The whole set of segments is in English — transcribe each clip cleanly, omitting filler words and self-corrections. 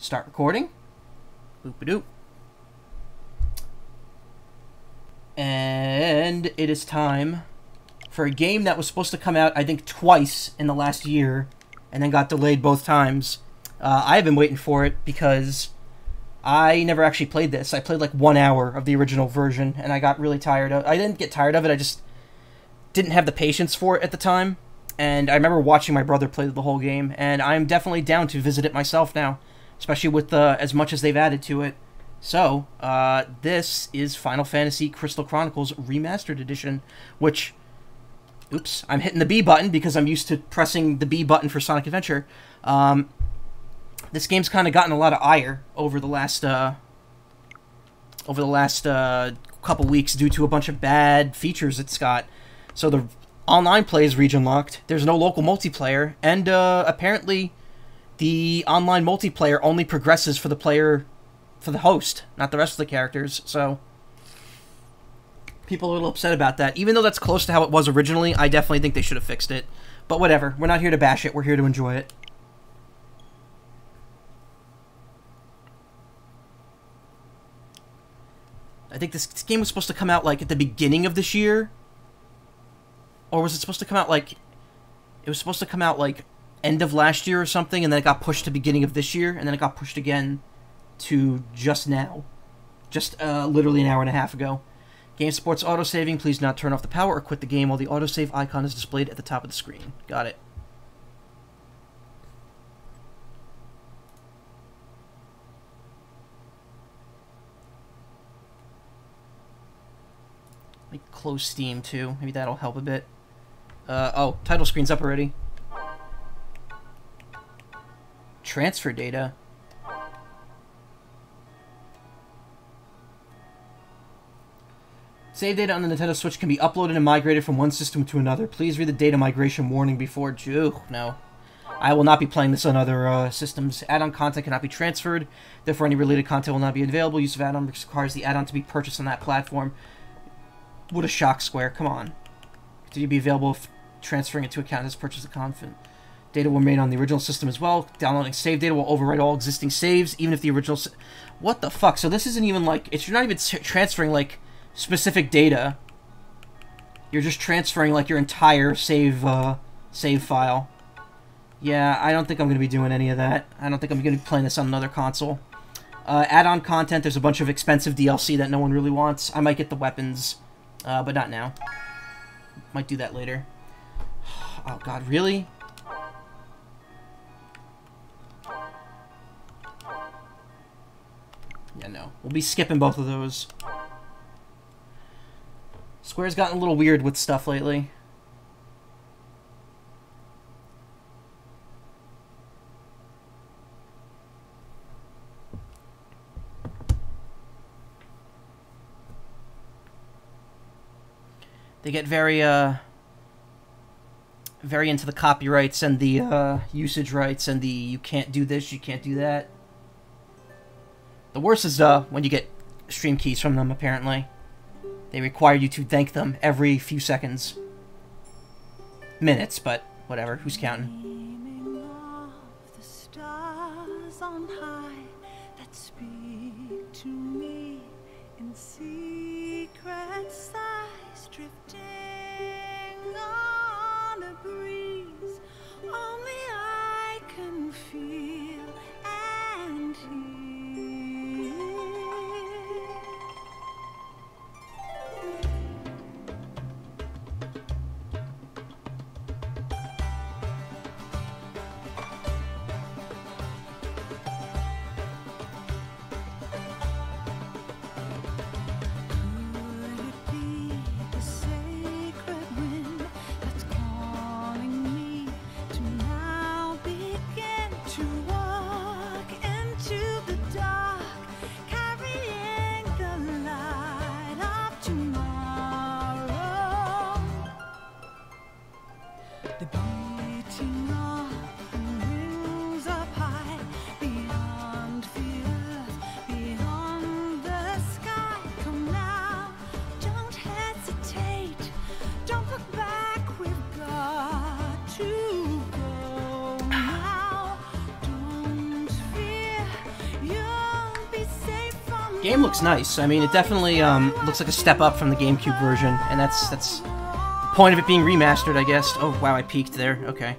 Start recording. Boop-a-doop. And it is time for a game that was supposed to come out, I think, twice in the last year, and then got delayed both times. I've been waiting for it because I never actually played this. I played like 1 hour of the original version, and I got really tired of it. I didn't get tired of it, I just didn't have the patience for it at the time. And I remember watching my brother play the whole game, and I'm definitely down to visit it myself now, especially with as much as they've added to it. So, this is Final Fantasy Crystal Chronicles Remastered Edition, which, oops, I'm hitting the B button because I'm used to pressing the B button for Sonic Adventure. This game's kind of gotten a lot of ire over the last, couple weeks due to a bunch of bad features it's got. So the online play is region locked, there's no local multiplayer, and apparently the online multiplayer only progresses for the player, for the host, not the rest of the characters, so people are a little upset about that. Even though that's close to how it was originally, I definitely think they should have fixed it. But whatever, we're not here to bash it, we're here to enjoy it. I think this game was supposed to come out like at the beginning of this year. Or was it supposed to come out like... It was supposed to come out like end of last year or something, and then it got pushed to beginning of this year, and then it got pushed again to just now. Just literally an hour and a half ago. Game supports autosaving. Please do not turn off the power or quit the game while the autosave icon is displayed at the top of the screen. Got it. Let me close Steam too. Maybe that'll help a bit. Oh, title screen's up already. Transfer data. Save data on the Nintendo Switch can be uploaded and migrated from one system to another. Please read the data migration warning before... Ew, no. I will not be playing this on other systems. Add-on content cannot be transferred. Therefore, any related content will not be available. Use of add-on requires the add-on to be purchased on that platform. What a shock, Square. Come on. Continue to be available if transferring it to account as purchased a confident. Data will remain on the original system as well. Downloading save data will overwrite all existing saves, even if the original... What the fuck? So this isn't even like... It's, you're not even transferring, like, specific data. You're just transferring, like, your entire save file. Yeah, I don't think I'm going to be doing any of that. I don't think I'm going to be playing this on another console. Add-on content, there's a bunch of expensive DLC that no one really wants. I might get the weapons... but not now. Might do that later. Oh god, really? Yeah, no. We'll be skipping both of those. Square's gotten a little weird with stuff lately. They get very into the copyrights and the usage rights and the you can't do this, you can't do that. The worst is when you get stream keys from them, apparently. They require you to thank them every few seconds. Minutes, but whatever, who's counting? Dreaming of the stars on high that speak to me in secret sighs drifting on a breeze, only I can feel and hear. Game looks nice. I mean, it definitely looks like a step up from the GameCube version, and that's the point of it being remastered, I guess. Oh, wow, I peeked there. Okay.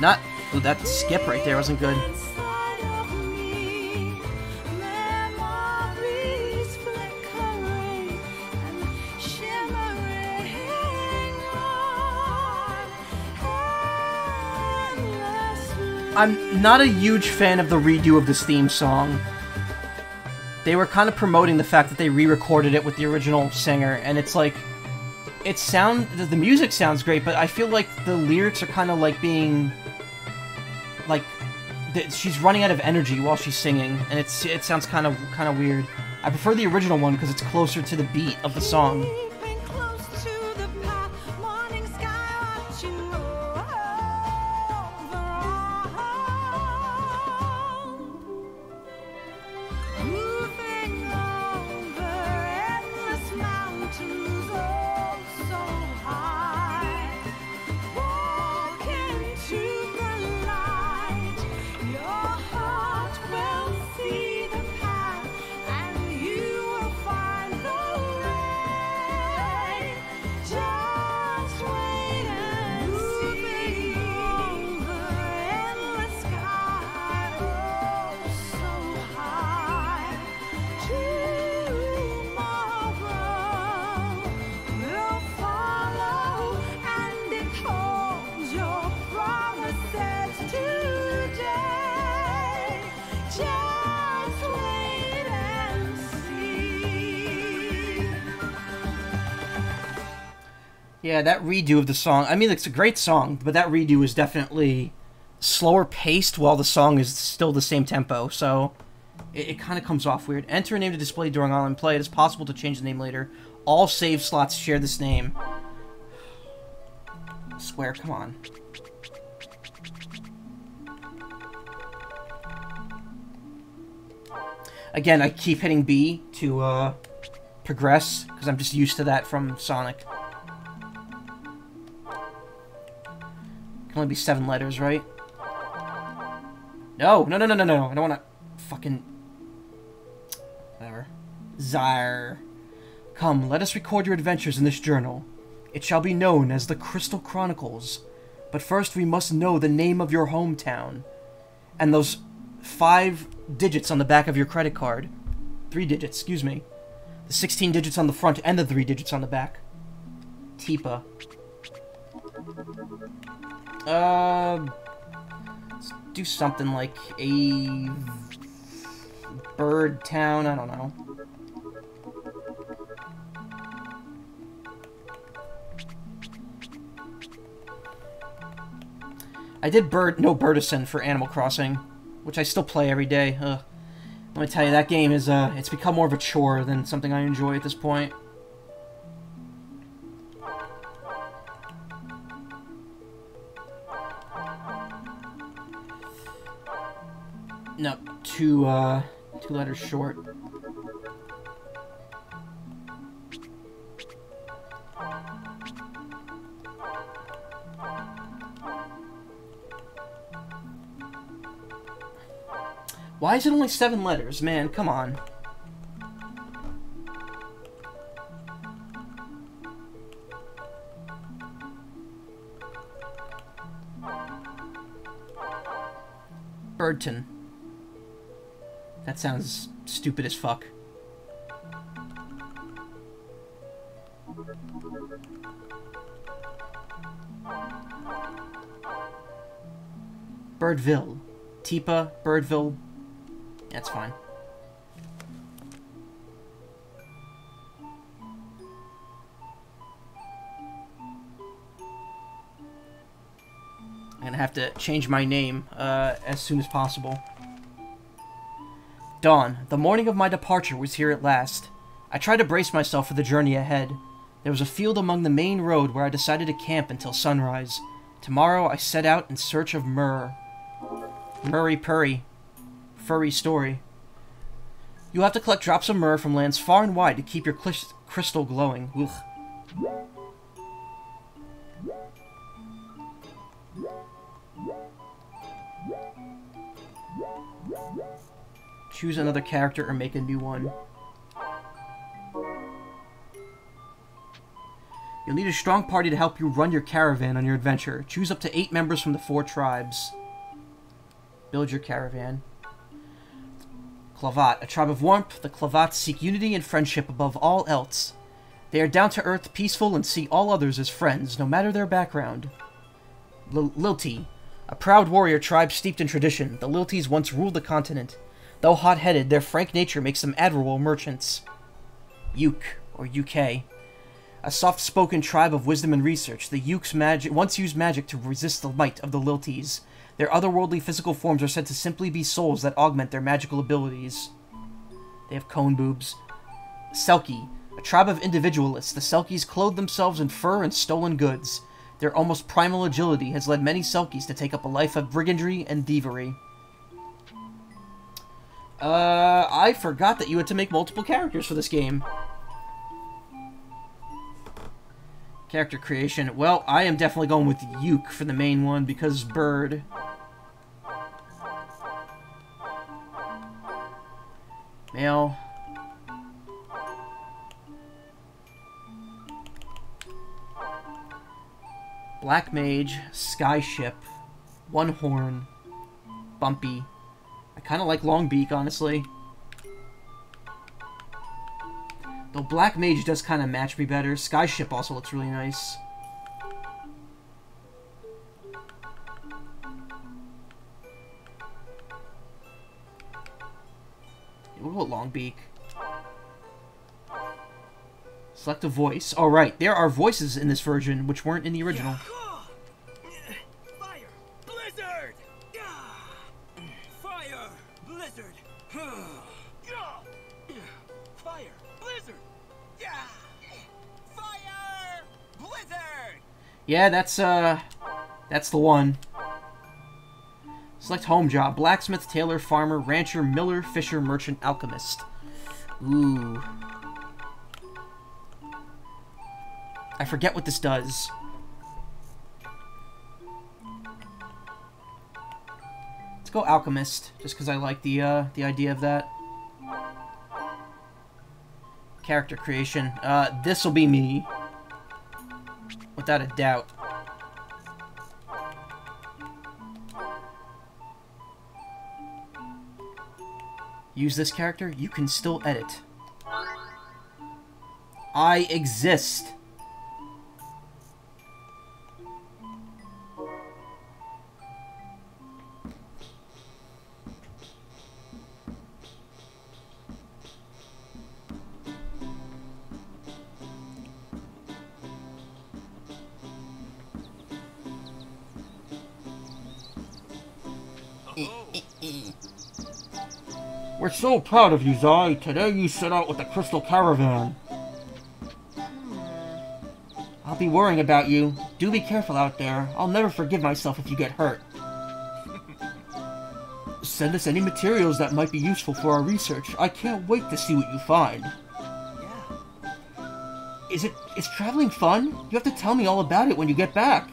Not... Ooh, that skip right there wasn't good. I'm not a huge fan of the redo of this theme song. They were kind of promoting the fact that they re-recorded it with the original singer, and it's like, the music sounds great, but I feel like the lyrics are kind of like being, like, she's running out of energy while she's singing, and it sounds kind of weird. I prefer the original one because it's closer to the beat of the song. Yeah, that redo of the song, I mean, it's a great song, but that redo is definitely slower paced while the song is still the same tempo, so it kind of comes off weird. Enter a name to display during online play. It is possible to change the name later. All save slots share this name. Square, come on. Again, I keep hitting B to progress, because I'm just used to that from Sonic. Can only be 7 letters, right? No. I don't want to fucking... Whatever. Zyre. Come, let us record your adventures in this journal. It shall be known as the Crystal Chronicles. But first we must know the name of your hometown. And those 5 digits on the back of your credit card. 3 digits, excuse me. The 16 digits on the front and the 3 digits on the back. Tipa. Let's do something like a bird town, I don't know. I did Burdison for Animal Crossing, which I still play every day. Ugh. Let me tell you, that game is, it's become more of a chore than something I enjoy at this point. No, 2 letters short. Why is it only 7 letters? Man, come on. Birdton. That sounds stupid as fuck. Birdville. Tipa, Birdville. That's fine. I'm gonna have to change my name as soon as possible. Dawn, the morning of my departure was here at last. I tried to brace myself for the journey ahead. There was a field among the main road where I decided to camp until sunrise. Tomorrow I set out in search of Murr. Murry Purry. Furry story. You'll have to collect drops of myrrh from lands far and wide to keep your crystal glowing. Ugh. choose another character or make a new one. You'll need a strong party to help you run your caravan on your adventure. Choose up to 8 members from the 4 tribes. Build your caravan. Clavat. A tribe of warmth, the Clavats seek unity and friendship above all else. They are down-to-earth, peaceful, and see all others as friends, no matter their background. Lilti. A proud warrior tribe steeped in tradition. The Liltis once ruled the continent. Though hot-headed, their frank nature makes them admirable merchants. Uke, or UK. A soft-spoken tribe of wisdom and research, the Ukes once used magic to resist the might of the Lilties. Their otherworldly physical forms are said to simply be souls that augment their magical abilities. They have cone boobs. Selkie, a tribe of individualists, the Selkies clothe themselves in fur and stolen goods. Their almost primal agility has led many Selkies to take up a life of brigandry and thievery. I forgot that you had to make multiple characters for this game. Character creation. Well, I am definitely going with Uke for the main one because bird. Male. Black mage. Sky ship. One horn. Bumpy. I kind of like Longbeak, honestly. Though Black Mage does kind of match me better. Skyship also looks really nice. What about Longbeak? Select a voice. Alright, there are voices in this version which weren't in the original. Fire! Blizzard! Fire! Blizzard! Fire! Blizzard! Yeah! Fire! Blizzard! Yeah, that's the one. Select home job. Blacksmith, tailor, farmer, rancher, miller, fisher, merchant, alchemist. Ooh. I forget what this does. Let's go alchemist, just because I like the idea of that. Character creation. This will be me. Without a doubt. Use this character? You can still edit. I exist. We're so proud of you, Zai. Today you set out with the Crystal Caravan. I'll be worrying about you. Do be careful out there. I'll never forgive myself if you get hurt. Send us any materials that might be useful for our research. I can't wait to see what you find. Yeah. Is traveling fun? You have to tell me all about it when you get back.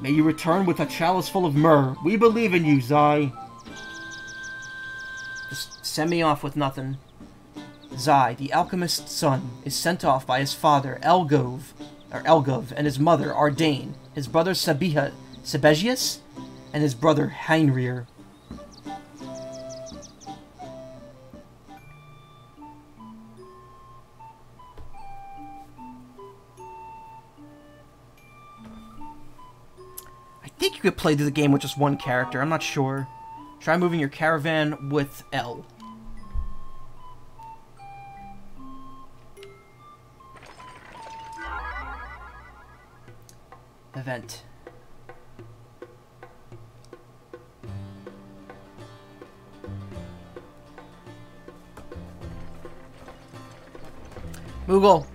May you return with a chalice full of myrrh. We believe in you, Zai. Just send me off with nothing. Zai, the alchemist's son, is sent off by his father, Elgov, and his mother, Ardane, his brother, Sebesius, and his brother, Heinrir. I think you could play through the game with just one character. I'm not sure. Try moving your caravan with L. Event. Moogle.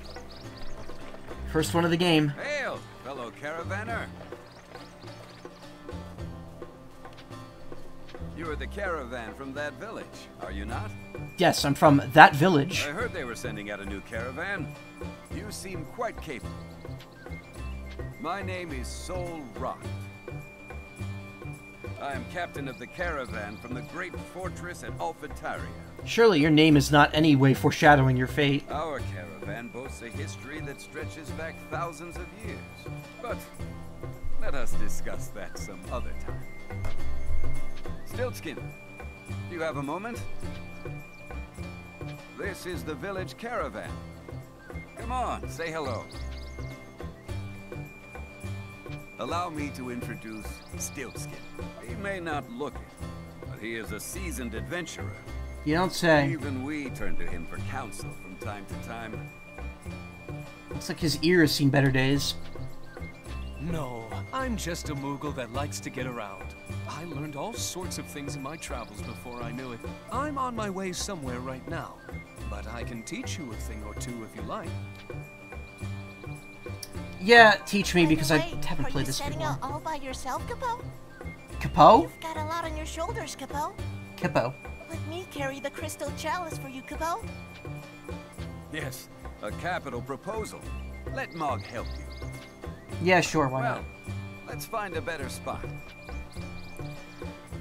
First one of the game. Hail, fellow caravaner. You are the caravan from that village, are you not? Yes, I'm from that village. I heard they were sending out a new caravan. You seem quite capable. My name is Solrot. I am captain of the caravan from the great fortress at Alfitaria. Surely your name is not any way foreshadowing your fate. Our caravan boasts a history that stretches back thousands of years. But let us discuss that some other time. Stiltskin, do you have a moment? This is the village caravan. Come on, say hello. Allow me to introduce Stiltskin. He may not look it, but he is a seasoned adventurer. You don't say. Even we turn to him for counsel from time to time. Looks like his ear has seen better days. No, I'm just a Moogle that likes to get around. I learned all sorts of things in my travels before I knew it. I'm on my way somewhere right now, but I can teach you a thing or two if you like. Yeah, teach me, because I haven't played this before. Are you setting out all by yourself, Capo? Capo? You've got a lot on your shoulders, Capo. Capo. Let me carry the crystal chalice for you, Capo. Yes, a capital proposal. Let Mog help you. Yeah, sure, why not? Let's find a better spot.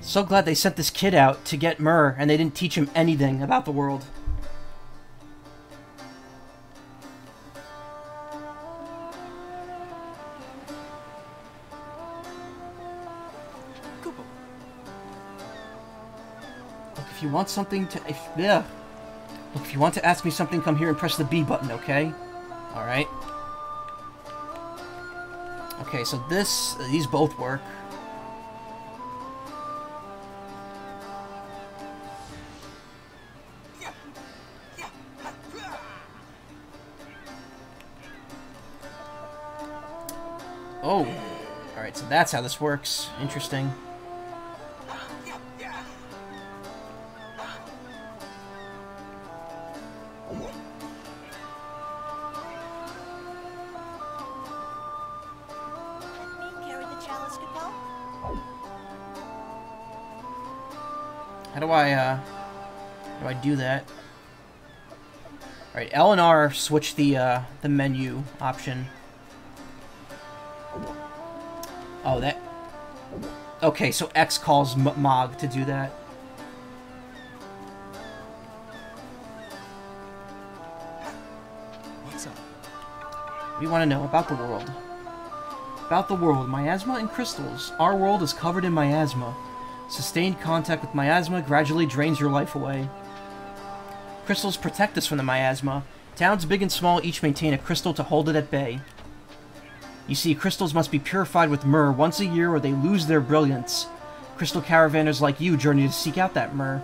So glad they sent this kid out to get Myrrh, and they didn't teach him anything about the world. Cool. Look, if you want something to... Look, if you want to ask me something, come here and press the B button, okay? Alright. Okay, so this... these both work. Oh. Alright, so that's how this works. Interesting. How do I do that? Alright, L and R switch the menu option. Oh, that... Okay, so X calls Mog to do that. What's up? We want to know about the world. About the world, miasma and crystals. Our world is covered in miasma. Sustained contact with miasma gradually drains your life away. Crystals protect us from the miasma. Towns big and small each maintain a crystal to hold it at bay. You see, crystals must be purified with myrrh once a year or they lose their brilliance. Crystal caravanners like you journey to seek out that myrrh.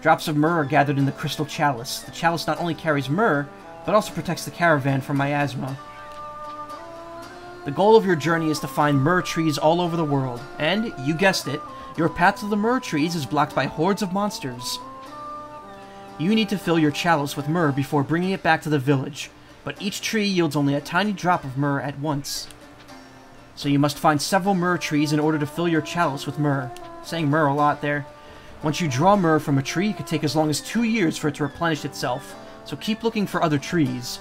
Drops of myrrh are gathered in the crystal chalice. The chalice not only carries myrrh, but also protects the caravan from miasma. The goal of your journey is to find myrrh trees all over the world, and, you guessed it, your path to the myrrh trees is blocked by hordes of monsters. You need to fill your chalice with myrrh before bringing it back to the village, but each tree yields only a tiny drop of myrrh at once. So you must find several myrrh trees in order to fill your chalice with myrrh. Saying myrrh a lot there. Once you draw myrrh from a tree, it could take as long as 2 years for it to replenish itself, so keep looking for other trees.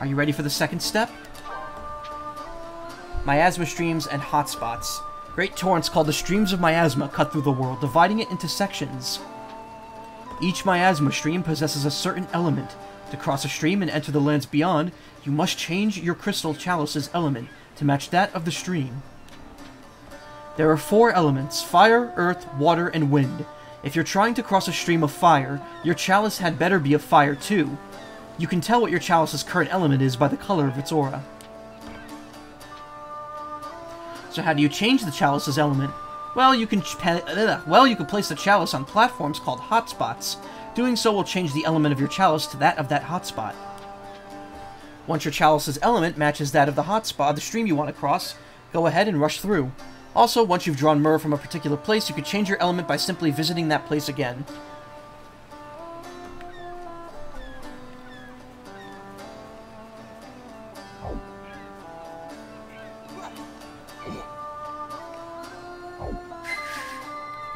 Are you ready for the second step? Miasma streams and hotspots. Great torrents called the Streams of Miasma cut through the world, dividing it into sections. Each miasma stream possesses a certain element. To cross a stream and enter the lands beyond, you must change your crystal chalice's element to match that of the stream. There are 4 elements: fire, earth, water, and wind. If you're trying to cross a stream of fire, your chalice had better be of fire too. You can tell what your chalice's current element is by the color of its aura. So how do you change the chalice's element? Well, you can place the chalice on platforms called hotspots. Doing so will change the element of your chalice to that of that hotspot. Once your chalice's element matches that of the hotspot, the stream you want to cross, go ahead and rush through. Also, once you've drawn myrrh from a particular place, you can change your element by simply visiting that place again.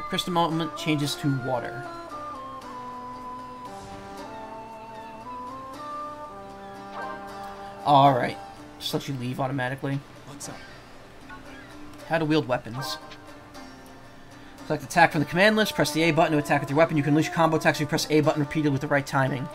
Crystal element changes to water. Alright. Just let you leave automatically. What's up? How to wield weapons. Select attack from the command list, press the A button to attack with your weapon. You can unleash combo attacks if you press A button repeatedly with the right timing.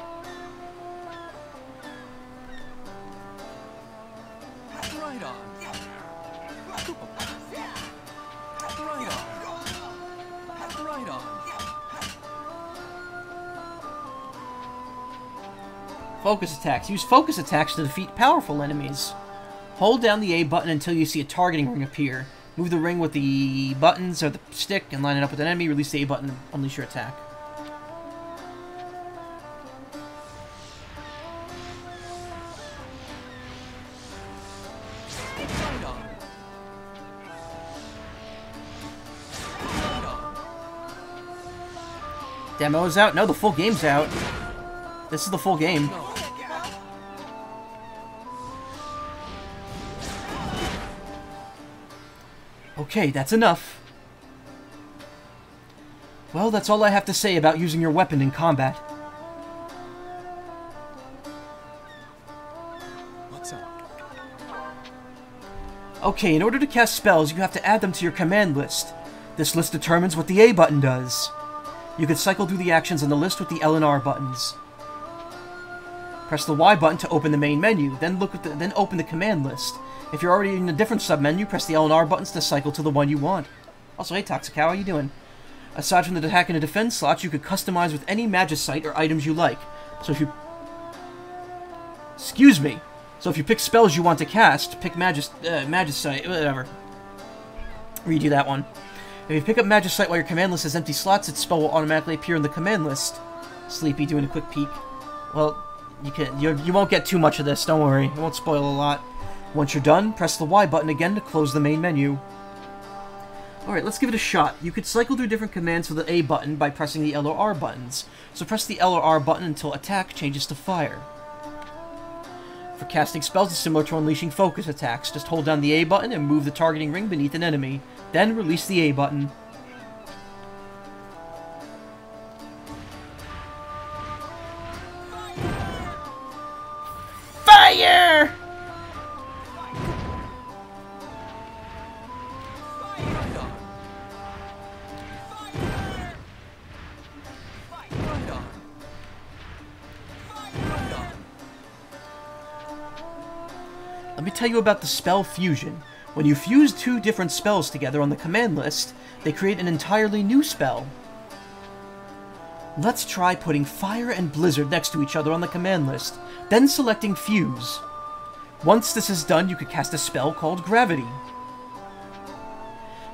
Focus attacks. Use focus attacks to defeat powerful enemies. Hold down the A button until you see a targeting ring appear. Move the ring with the buttons or the stick and line it up with an enemy. Release the A button and unleash your attack. Demo is out? No, the full game's out. This is the full game. Okay, that's enough. Well, that's all I have to say about using your weapon in combat. What's up? Okay, in order to cast spells, you have to add them to your command list. This list determines what the A button does. You can cycle through the actions on the list with the L and R buttons. Press the Y button to open the main menu, then open the command list. If you're already in a different submenu, press the L and R buttons to cycle to the one you want. Also, hey Toxicow, how you doing? Aside from the attack and the defense slots, you could customize with any magicite or items you like. So if you... Excuse me! So if you pick spells you want to cast, pick magicite, whatever. Redo that one. If you pick up magicite while your command list has empty slots, its spell will automatically appear in the command list. Sleepy doing a quick peek. Well... You won't get too much of this, don't worry. It won't spoil a lot. Once you're done, press the Y button again to close the main menu. Alright, let's give it a shot. You could cycle through different commands for the A button by pressing the L or R buttons. So press the L or R button until attack changes to fire. For casting spells, it's similar to unleashing focus attacks. Just hold down the A button and move the targeting ring beneath an enemy. Then release the A button. Fire! Let me tell you about the spell fusion. When you fuse two different spells together on the command list, they create an entirely new spell. Let's try putting Fire and Blizzard next to each other on the command list, then selecting Fuse. Once this is done, you could cast a spell called Gravity.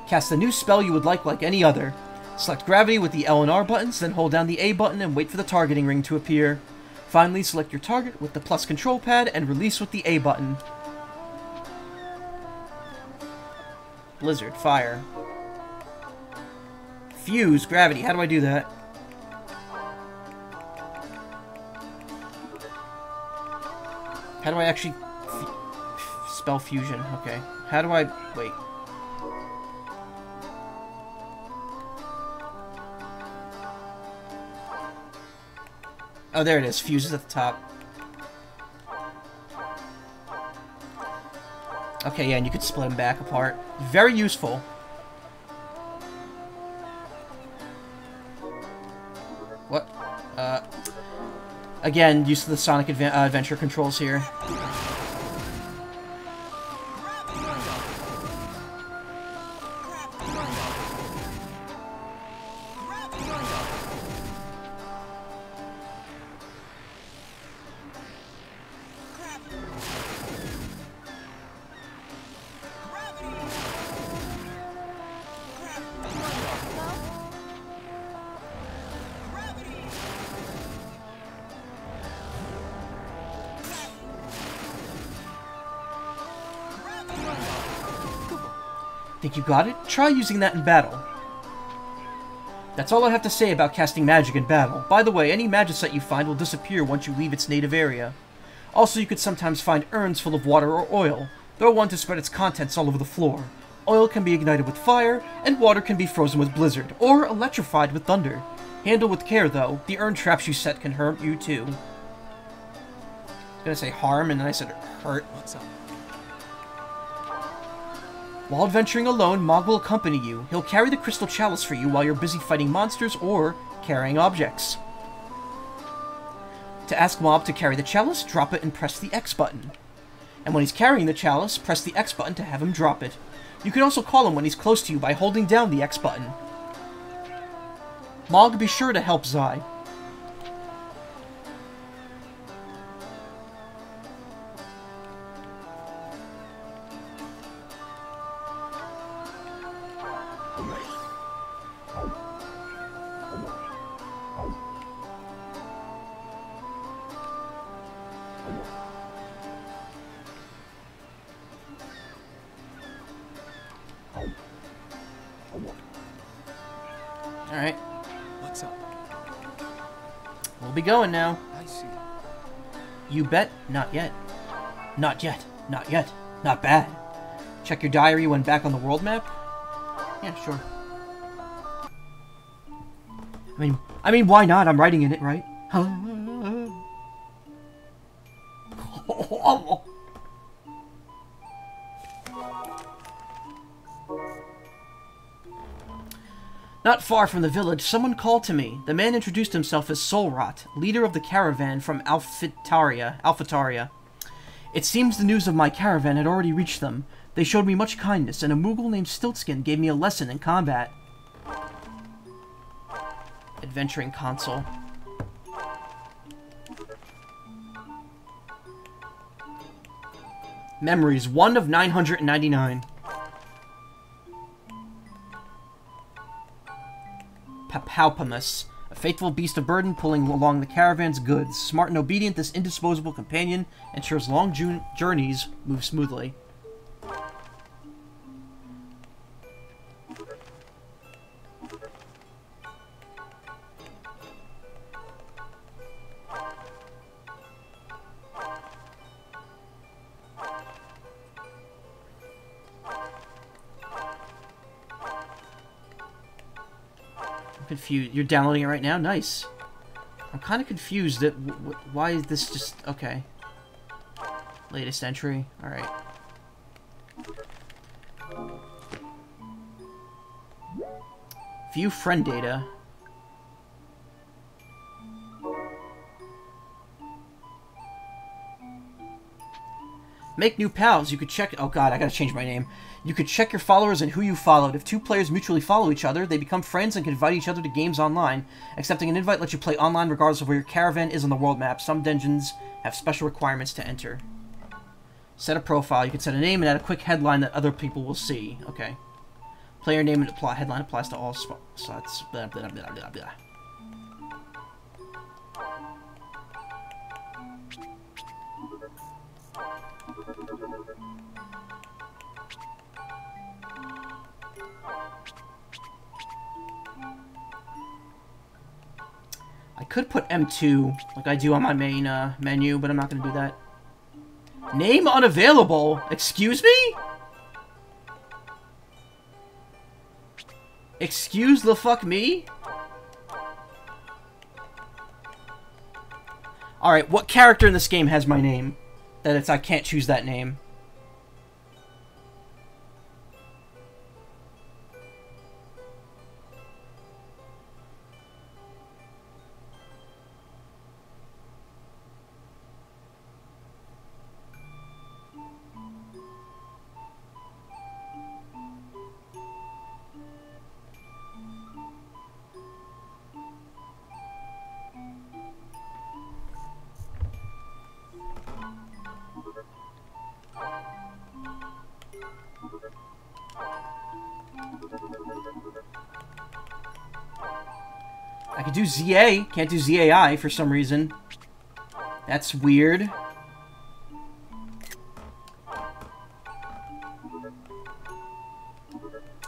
Cast a new spell you would like any other. Select Gravity with the L and R buttons, then hold down the A button and wait for the targeting ring to appear. Finally, select your target with the plus control pad and release with the A button. Blizzard, Fire. Fuse, Gravity, how do I do that? How do I actually... spell fusion? Okay. How do I... wait. Oh, there it is. Fuse is at the top. Okay, yeah, and you could split them back apart. Very useful. What? Again, used to the Sonic Adventure controls here. Think you got it? Try using that in battle. That's all I have to say about casting magic in battle. By the way, any magicite you find will disappear once you leave its native area. Also, you could sometimes find urns full of water or oil. Throw one to spread its contents all over the floor. Oil can be ignited with fire, and water can be frozen with blizzard, or electrified with thunder. Handle with care, though. The urn traps you set can hurt you, too. I was gonna say harm, and then I said hurt. What's up? While adventuring alone, Mog will accompany you. He'll carry the crystal chalice for you while you're busy fighting monsters or carrying objects. To ask Mog to carry the chalice, drop it and press the X button. And when he's carrying the chalice, press the X button to have him drop it. You can also call him when he's close to you by holding down the X button. Mog, be sure to help Zai. Alright. What's up? We'll be going now. I see. You bet? Not yet. Not yet. Not yet. Not bad. Check your diary when back on the world map? Yeah, sure. I mean, why not? I'm writing in it, right? Huh? Not far from the village, someone called to me. The man introduced himself as Solrot, leader of the caravan from Alfitaria. It seems the news of my caravan had already reached them. They showed me much kindness, and a Moogle named Stiltskin gave me a lesson in combat. Adventuring console. Memories, 1 of 999. Papalpamus, a faithful beast of burden pulling along the caravan's goods. Smart and obedient, this indisposable companion ensures long journeys move smoothly. Confused. You're downloading it right now? Nice. I'm kind of confused that why is this just... Okay. Latest entry. Alright. View friend data. Make new pals. You could check... Oh god, I gotta change my name. You could check your followers and who you followed. If two players mutually follow each other, they become friends and can invite each other to games online. Accepting an invite lets you play online regardless of where your caravan is on the world map. Some dungeons have special requirements to enter. Set a profile. You can set a name and add a quick headline that other people will see. Okay. Player name and plot headline applies to all spots. Blah, blah, blah, blah, blah, blah. I could put M2 like I do on my main menu, but I'm not gonna do that. Name unavailable? Excuse me? Excuse the fuck me? Alright, what character in this game has my name? That it's I can't choose that name. I could do ZA. Can't do ZAI for some reason. That's weird.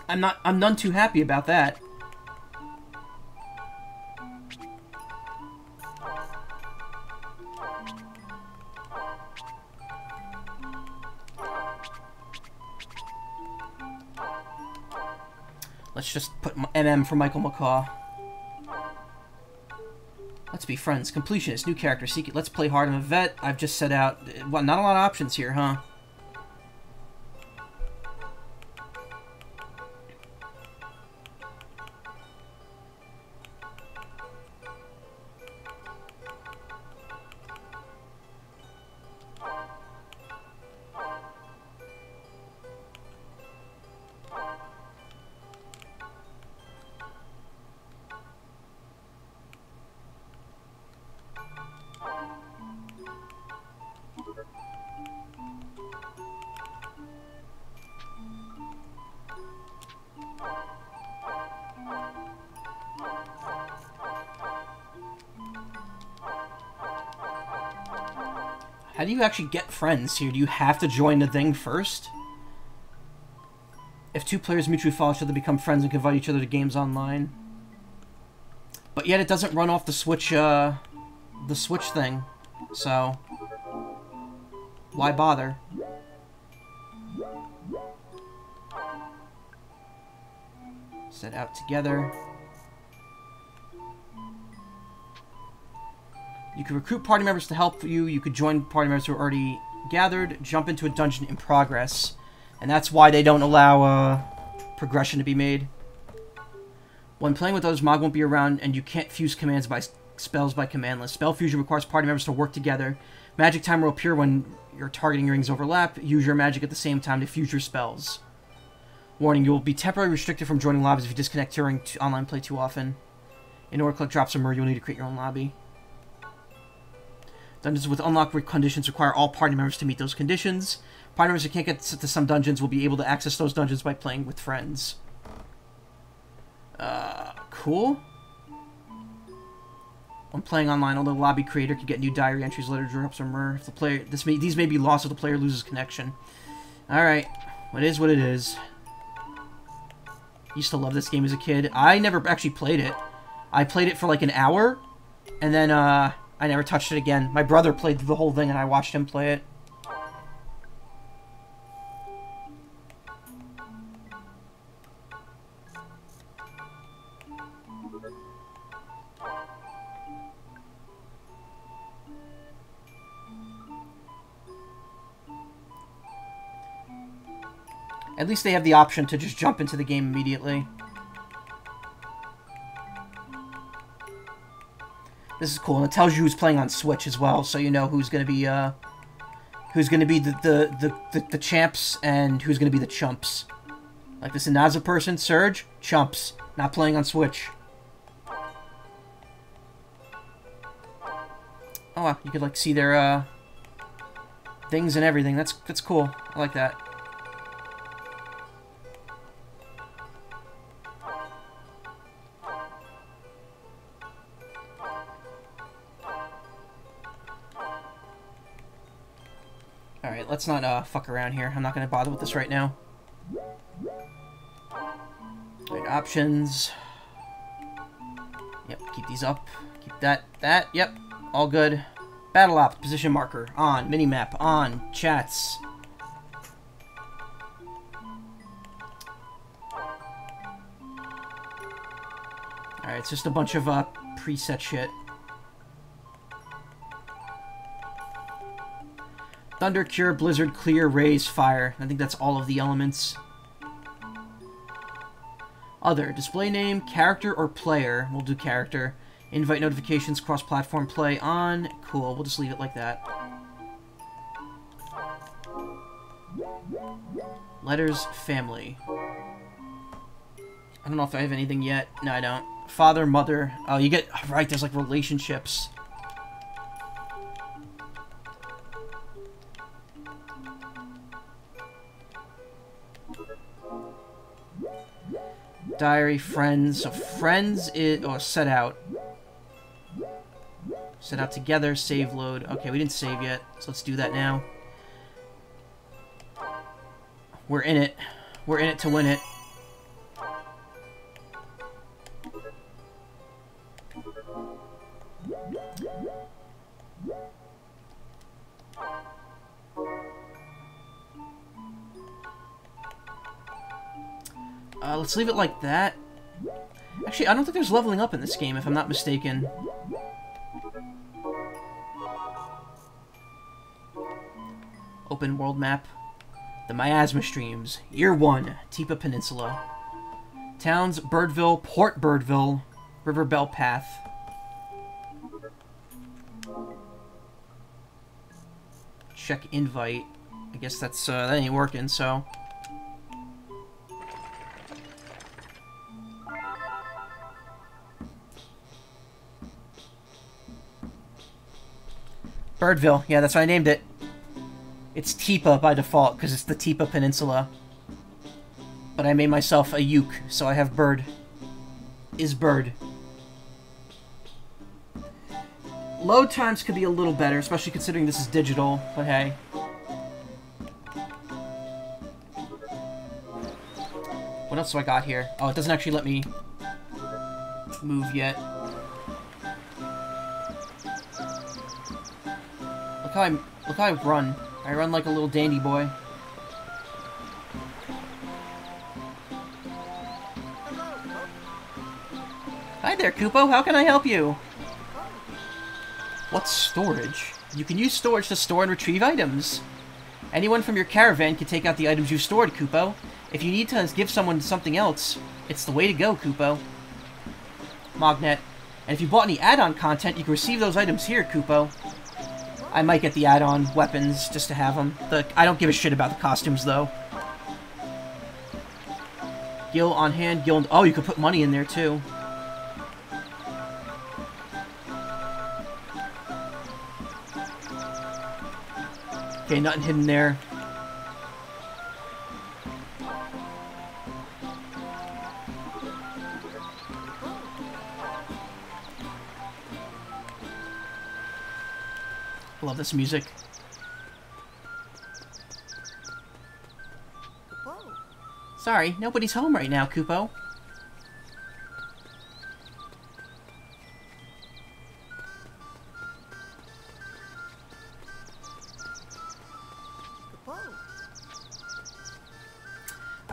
I'm none too happy about that. Let's just put MM for Michael Macaw. Let's be friends. Completionist. New character. Secret. Let's play hard. I'm a vet. I've just set out... Well, not a lot of options here, huh? How do you actually get friends here? Do you have to join the thing first? If two players mutually follow each other, become friends, and can invite each other to games online. But yet it doesn't run off the Switch thing. So, why bother? Set out together. You could recruit party members to help you. You could join party members who are already gathered. Jump into a dungeon in progress. And that's why they don't allow progression to be made. When playing with others, Mog won't be around, and you can't fuse commands by spells by command list. Spell fusion requires party members to work together. Magic timer will appear when your targeting rings overlap. Use your magic at the same time to fuse your spells. Warning, you will be temporarily restricted from joining lobbies if you disconnect during online play too often. In order to collect drops of Myrrh, you'll need to create your own lobby. Dungeons with unlocked conditions require all party members to meet those conditions. Party members who can't get to some dungeons will be able to access those dungeons by playing with friends. Cool. When playing online, although lobby creator can get new diary entries, letter drops, or more. If the player, these may be lost if the player loses connection. All right, it is what it is. Used to love this game as a kid. I never actually played it. I played it for like an hour, and then I never touched it again. My brother played the whole thing, and I watched him play it. At least they have the option to just jump into the game immediately. This is cool, and it tells you who's playing on Switch as well, so you know who's going to be the champs and who's going to be the chumps. Like this Inaza person, Surge, chumps, not playing on Switch. Oh wow, you could like see their things and everything. That's cool. I like that. Alright, let's not fuck around here. I'm not going to bother with this right now. Alright, options. Yep, keep these up. Keep that. Yep, all good. Battle ops, position marker, on. Minimap, on. Chats. Alright, it's just a bunch of preset shit. Thunder, Cure, Blizzard, Clear, Raise, Fire. I think that's all of the elements. Other. Display name, character, or player. We'll do character. Invite notifications, cross-platform play on. Cool, we'll just leave it like that. Letters, family. I don't know if I have anything yet. No, I don't. Father, mother. Oh, you get... Right, there's like relationships. Diary, friends. So friends is... Oh, set out. Set out together, save load. Okay, we didn't save yet, so let's do that now. We're in it. We're in it to win it. Let's leave it like that. Actually, I don't think there's leveling up in this game, if I'm not mistaken. Open world map. The Miasma Streams. Year 1. Teepa Peninsula. Towns, Birdville, Port Birdville, River Bell Path. Check invite. I guess that's, that ain't working, so... Birdville. Yeah, that's what I named it. It's Teepa by default, because it's the Teepa Peninsula. But I made myself a uke, so I have bird. Is bird. Load times could be a little better, especially considering this is digital, but hey. What else do I got here? Oh, it doesn't actually let me move yet. Look how I run. I run like a little dandy boy. Hi there, Koopo. How can I help you? What's storage? You can use storage to store and retrieve items. Anyone from your caravan can take out the items you stored, Koopo. If you need to give someone something else, it's the way to go, Koopo. Mognet. And if you bought any add-on content, you can receive those items here, Koopo. I might get the add-on weapons just to have them. I don't give a shit about the costumes, though. Gil on hand, Gil... Oh, you could put money in there, too. Okay, nothing hidden there. I love this music. Sorry, nobody's home right now, Koopo.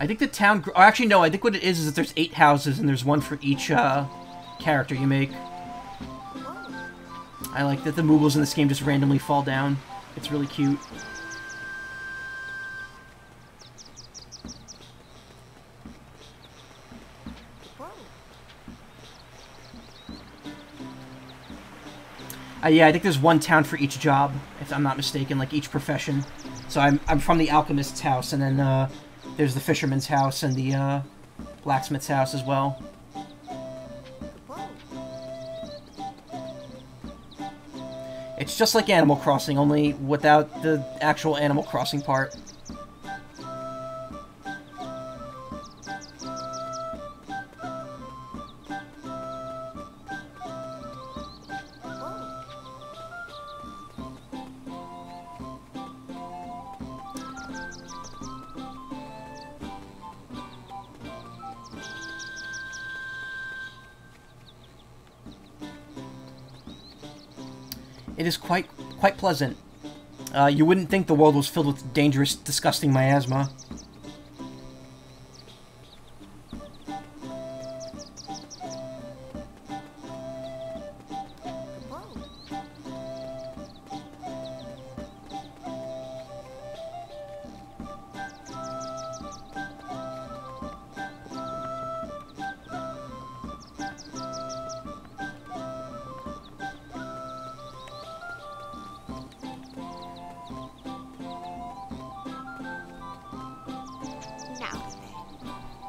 I think the town... actually, no, I think what it is that there's 8 houses and there's one for each character you make. I like that the Moogles in this game just randomly fall down. It's really cute. Yeah, I think there's one town for each job, if I'm not mistaken, like each profession. So I'm from the Alchemist's house, and then there's the Fisherman's house and the Blacksmith's house as well. It's just like Animal Crossing, only without the actual Animal Crossing part. It is quite pleasant. You wouldn't think the world was filled with dangerous, disgusting miasma.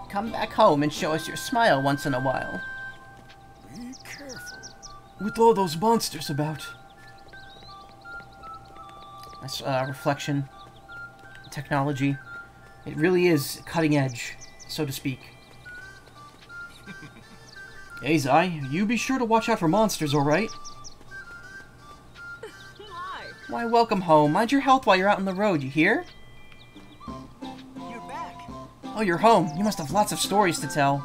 Come back home and show us your smile once in a while. Be careful. With all those monsters about. That's reflection. Technology. It really is cutting edge, so to speak. Azai, you be sure to watch out for monsters, alright? Why? Why, welcome home. Mind your health while you're out on the road, you hear? Oh, you're home. You must have lots of stories to tell.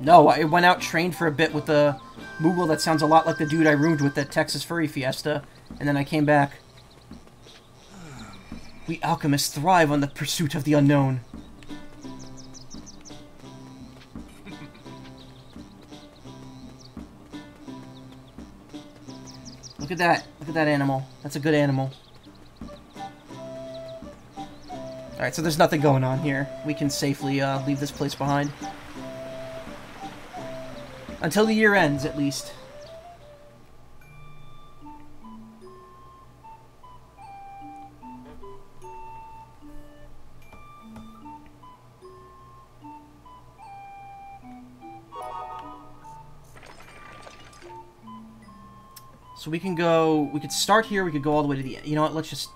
No, I went out trained for a bit with the Moogle that sounds a lot like the dude I roomed with at Texas Furry Fiesta, and then I came back. We alchemists thrive on the pursuit of the unknown. Look at that. Look at that animal. That's a good animal. Alright, so there's nothing going on here. We can safely leave this place behind. Until the year ends, at least. So we can go... We could start here, we could go all the way to the end. You know what, let's just...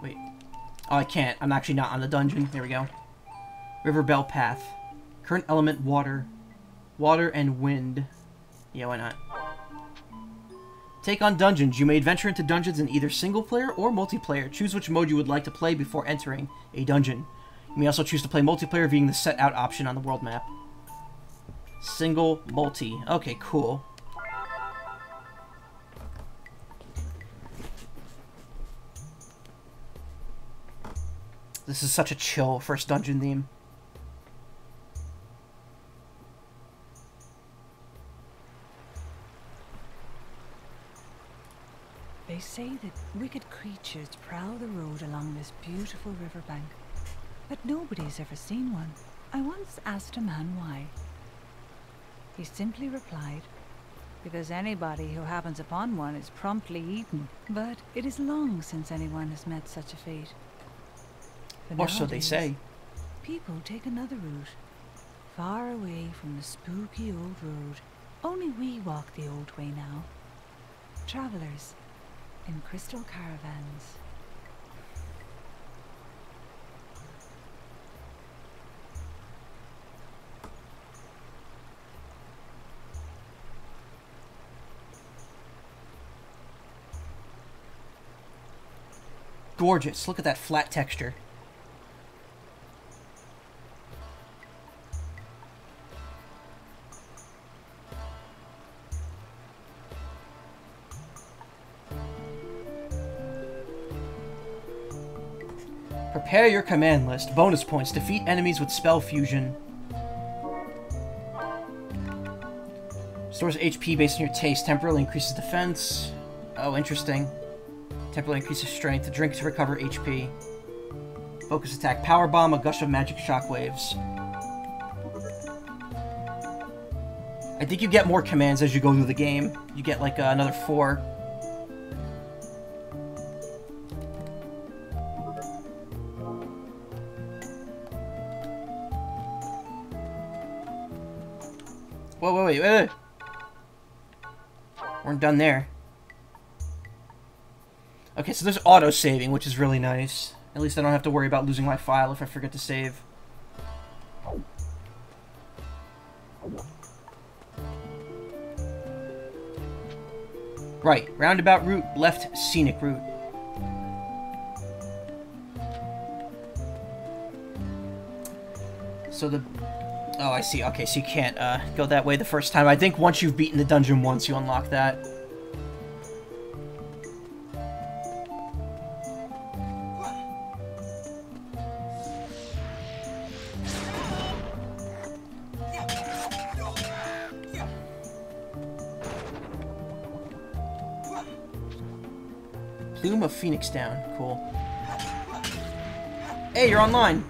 Wait... Oh, I can't. I'm actually not on the dungeon. There we go. Riverbell Path. Current element, water. Water and wind. Yeah, why not? Take on dungeons. You may adventure into dungeons in either single player or multiplayer. Choose which mode you would like to play before entering a dungeon. You may also choose to play multiplayer via the set out option on the world map. Single, multi. Okay, cool. This is such a chill first dungeon theme. They say that wicked creatures prowl the road along this beautiful riverbank, but nobody's ever seen one. I once asked a man why. He simply replied, because anybody who happens upon one is promptly eaten, but it is long since anyone has met such a fate. But or nowadays, so they say. People take another route, far away from the spooky old road. Only we walk the old way now. Travelers in crystal caravans. Gorgeous. Look at that flat texture. Prepare your command list. Bonus points. Defeat enemies with spell fusion. Stores HP based on your taste. Temporarily increases defense. Oh, interesting. Temporarily increases strength. Drink to recover HP. Focus attack. Power bomb. A gush of magic shockwaves. I think you get more commands as you go through the game. You get like another 4. Whoa, whoa, wait, wait, wait. Weren't done there. Okay, so there's auto-saving, which is really nice. At least I don't have to worry about losing my file if I forget to save. Right, roundabout route, left, scenic route. So the... Oh, I see. Okay, so you can't go that way the first time. I think once you've beaten the dungeon once, you unlock that. Plume of Phoenix down. Cool. Hey, you're online!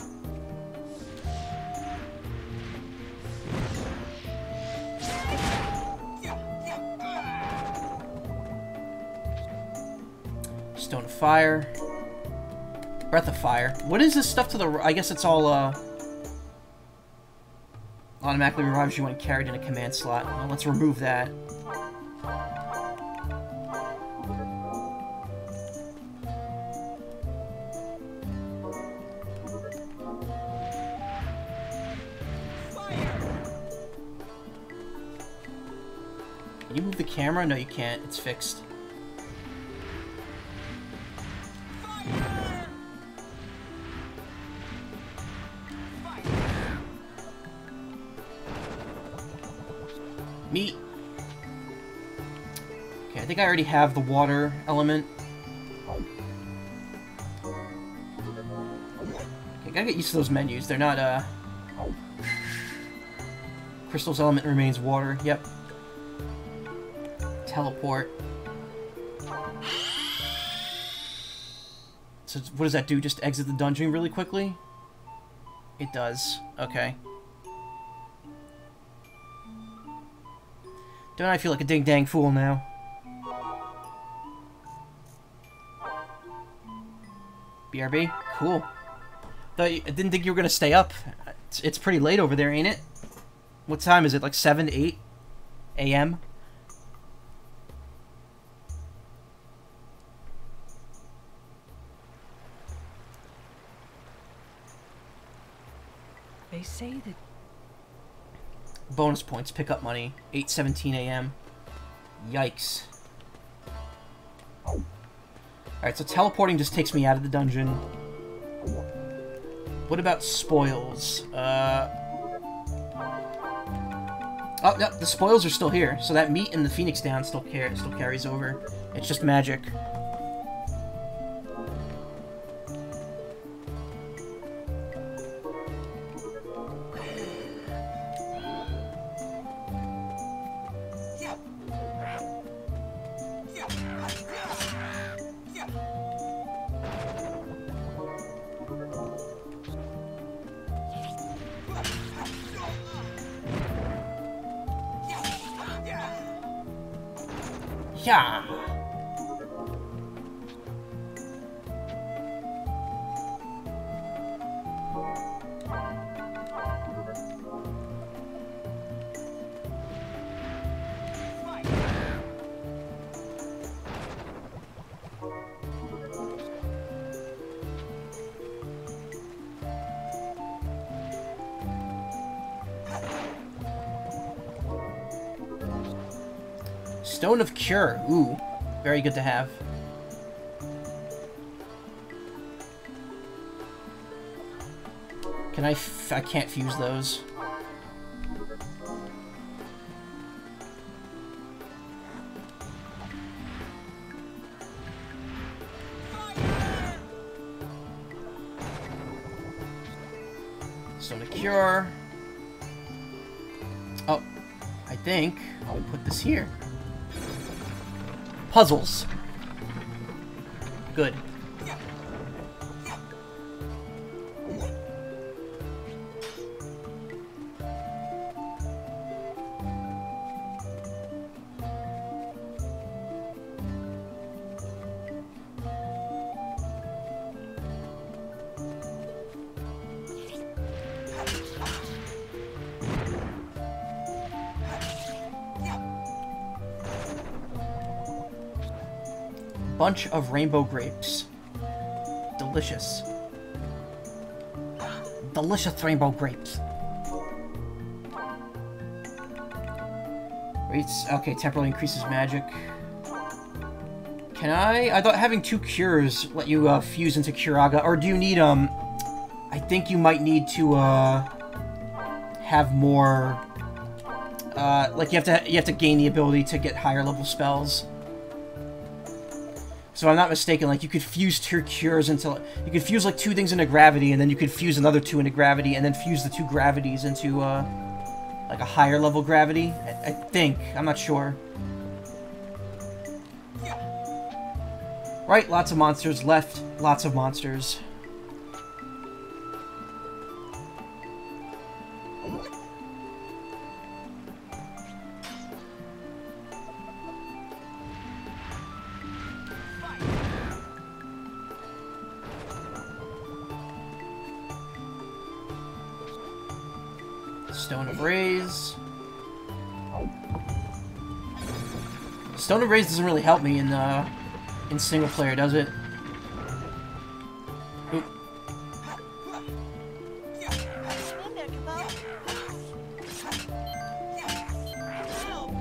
Stone of Fire. Breath of Fire. What is this stuff to the right? I guess it's all, automatically revives you when carried in a command slot. Well, let's remove that. Can you move the camera? No, you can't. It's fixed. Fire! Fire! Meat. Okay, I think I already have the water element. Okay, gotta get used to those menus. They're not, Crystal's element remains water. Yep. Teleport. So what does that do? Just exit the dungeon really quickly? It does. Okay. Don't I feel like a ding-dang fool now? BRB? Cool. Though I didn't think you were gonna stay up. It's pretty late over there, ain't it? What time is it? Like 7, 8 a.m.? They say that bonus points, pick up money, 8:17 a.m. Yikes. Alright, so teleporting just takes me out of the dungeon. What about spoils? Oh, no, the spoils are still here. So that meat in the Phoenix Down still carries over. It's just magic. Yeah. Stone of Cure. Ooh. Very good to have. Can I can't fuse those. Stone of Cure. Oh. I think I'll put this here. Puzzles. Good. Bunch of rainbow grapes. Delicious. Delicious rainbow grapes. Rates, okay, temporarily increases magic. Can I thought having two cures let you fuse into Kiraga, or do you need, I think you might need to, have more, like you have to gain the ability to get higher level spells. So if I'm not mistaken, like, you could fuse two cures into... You could fuse, like, two things into gravity, and then you could fuse another two into gravity, and then fuse the two gravities into, like, a higher level gravity. I think. I'm not sure. Right, lots of monsters. Left, lots of monsters. Stone of Rays. Stone of Rays doesn't really help me in single player, does it? Oop.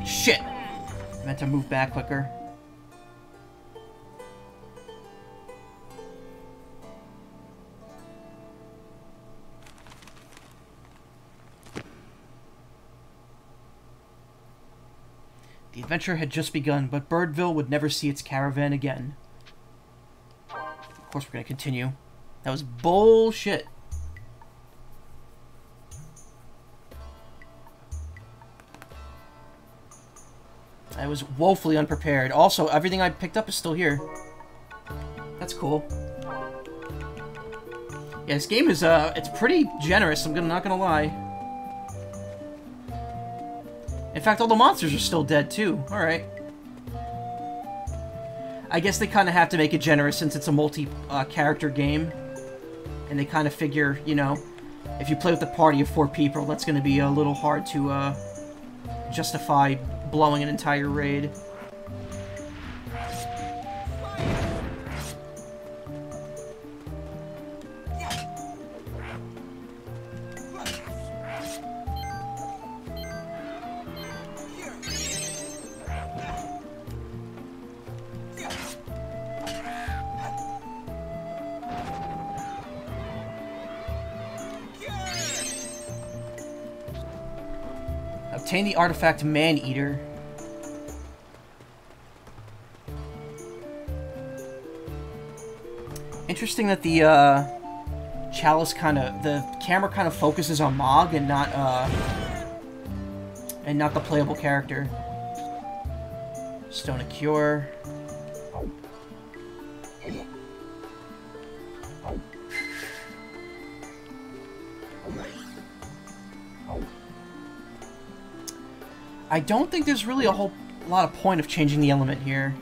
Shit! I meant to move back quicker. The adventure had just begun, but Birdville would never see its caravan again. Of course we're gonna continue. That was bullshit. I was woefully unprepared. Also, everything I picked up is still here. That's cool. Yeah, this game is, it's pretty generous, I'm not gonna lie. In fact, all the monsters are still dead, too. Alright. I guess they kind of have to make it generous since it's a multi-character game. And they kind of figure, you know, if you play with a party of four people, that's going to be a little hard to justify blowing an entire raid. Obtain the artifact Man-Eater. Interesting that the chalice kind of, the camera kind of focuses on Mog and not the playable character. Stone of Cure. I don't think there's really a whole lot of point of changing the element here.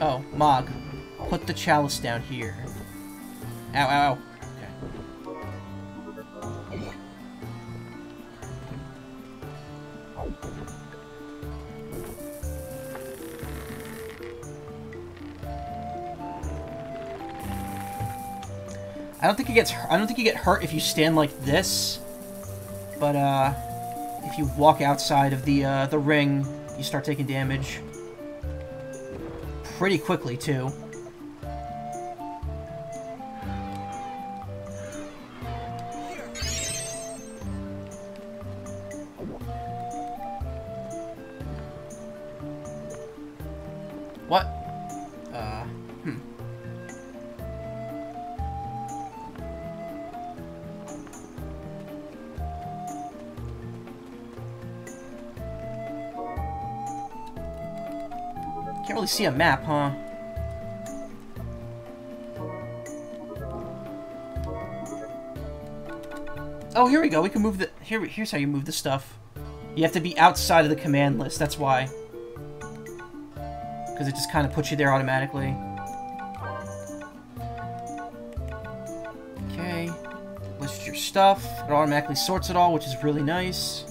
Oh, Mog. Put the chalice down here. Ow, ow, ow. Okay. I don't think you get hurt if you stand like this, but if you walk outside of the ring, you start taking damage pretty quickly too. Can't really see a map, huh? Oh, here we go. We can move the... Here's how you move the stuff. You have to be outside of the command list. That's why. Because it just kind of puts you there automatically. Okay. List your stuff. It automatically sorts it all, which is really nice.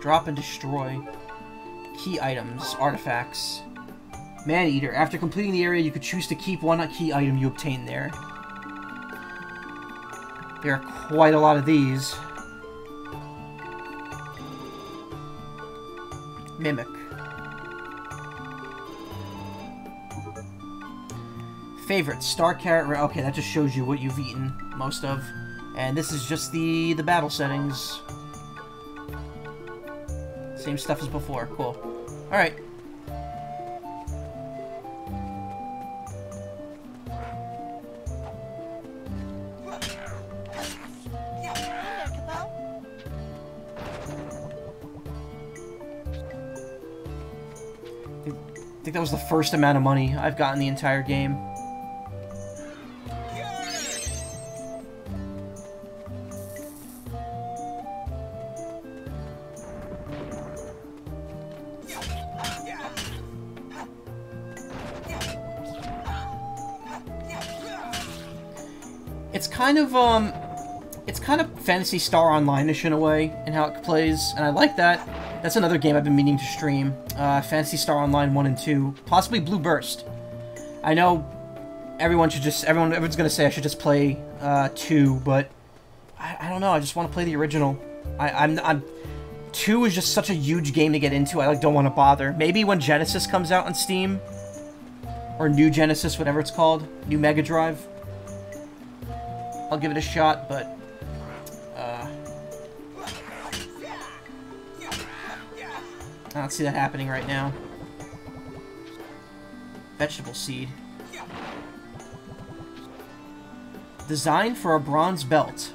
Drop and destroy. Key items. Artifacts. Man-Eater. After completing the area, you could choose to keep one key item you obtained there. There are quite a lot of these. Mimic. Favorite. Star Carrot. Okay, that just shows you what you've eaten most of. And this is just the battle settings. Same stuff as before. Cool. Alright. I think that was the first amount of money I've gotten the entire game. It's kind of Phantasy Star Online-ish in a way, in how it plays, and I like that. That's another game I've been meaning to stream, Phantasy Star Online 1 and 2, possibly Blue Burst. I know everyone's gonna say I should just play 2, but I don't know. I just want to play the original. 2 is just such a huge game to get into. I don't want to bother. Maybe when Genesis comes out on Steam, or New Genesis, whatever it's called, New Mega Drive. I'll give it a shot, but I don't see that happening right now. Vegetable seed. Design for a bronze belt.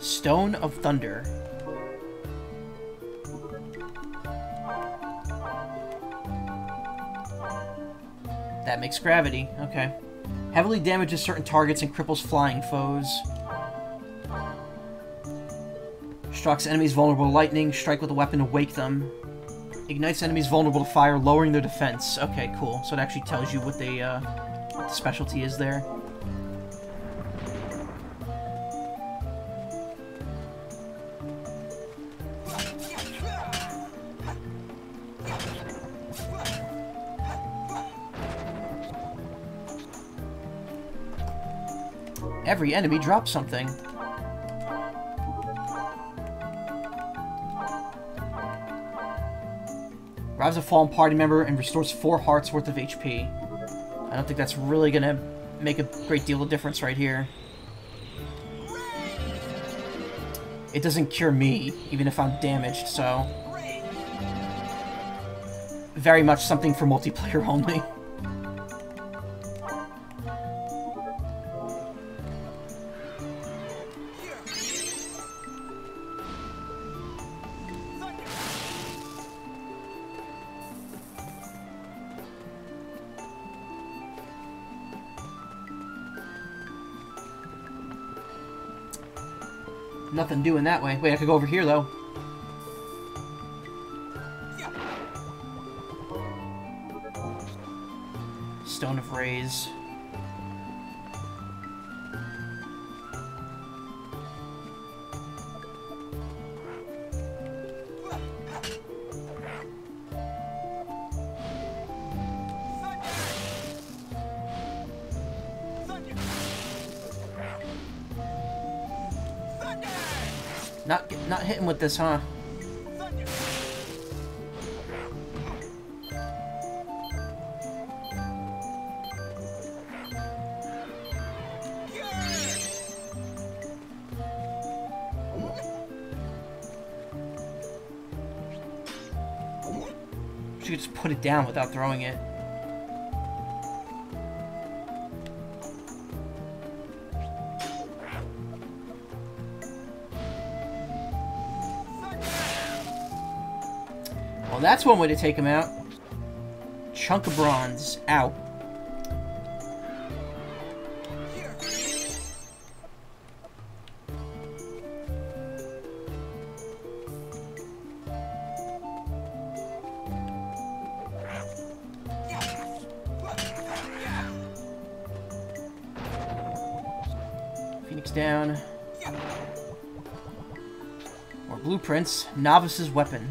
Stone of Thunder. That makes gravity. Okay. Heavily damages certain targets and cripples flying foes. Strikes enemies vulnerable to lightning. Strike with a weapon to wake them. Ignites enemies vulnerable to fire, lowering their defense. Okay, cool. So it actually tells you what the specialty is there. Every enemy drops something. Revives a fallen party member and restores 4 hearts worth of HP. I don't think that's really gonna make a great deal of difference right here. It doesn't cure me, even if I'm damaged, so... very much something for multiplayer only. Nothing doing that way. Wait, I could go over here, though. Stone of Rays. Not hitting with this, huh? She could just put it down without throwing it. Well, that's one way to take him out. Chunk of bronze. Ow. Phoenix down. More blueprints. Novice's weapon.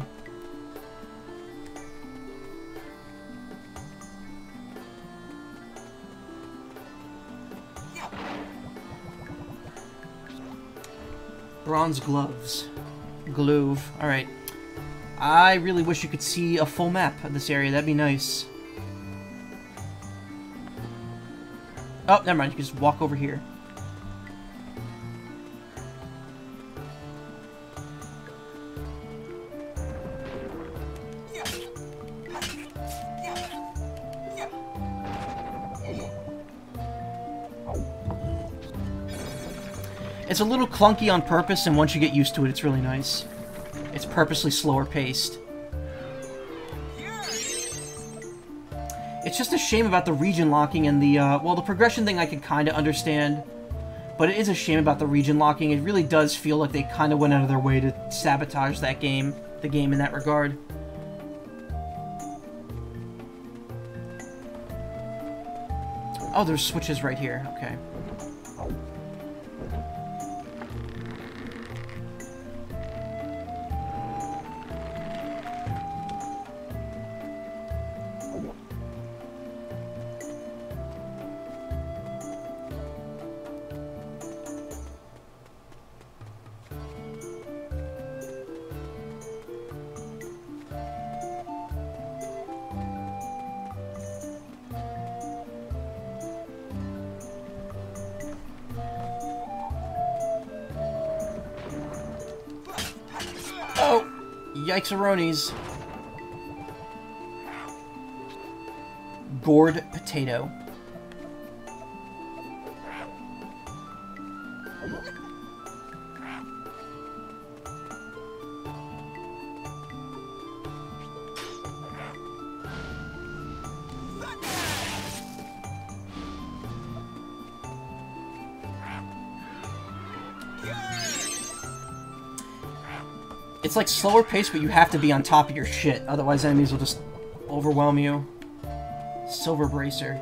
Bronze gloves. Glove. Alright. I really wish you could see a full map of this area. That'd be nice. Oh, never mind. You can just walk over here. It's a little clunky on purpose, and once you get used to it, it's really nice. It's purposely slower paced. It's just a shame about the region locking and the, well, the progression thing I can kind of understand. But it is a shame about the region locking. It really does feel like they kind of went out of their way to sabotage that game, the game in that regard. Oh, there's switches right here. Okay. Yikes-a-ronies. Gourd potato. It's like slower pace, but you have to be on top of your shit. Otherwise, enemies will just overwhelm you. Silver Bracer.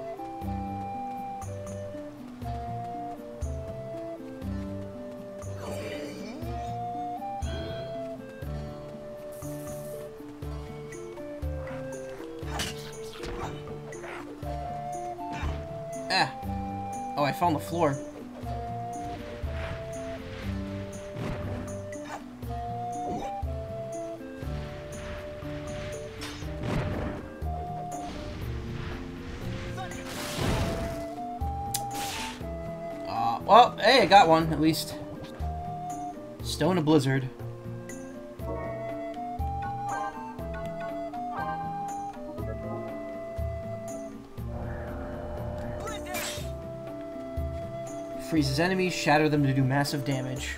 Ah. Oh, I fell on the floor. Well, hey, I got one, at least. Still in a blizzard. Freezes enemies, shatter them to do massive damage.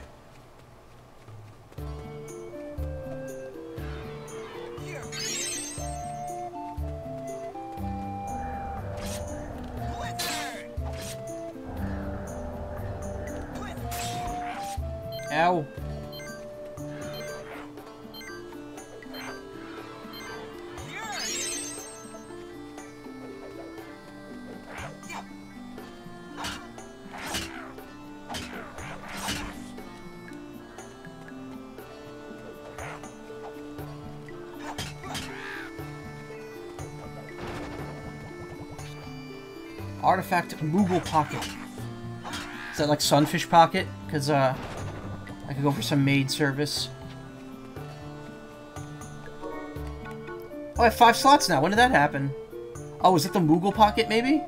Ow. Artifact Moogle Pocket. Is that like Sunfish Pocket? Because, I could go for some maid service. Oh, I have 5 slots now. When did that happen? Oh, was it the Moogle Pocket, maybe?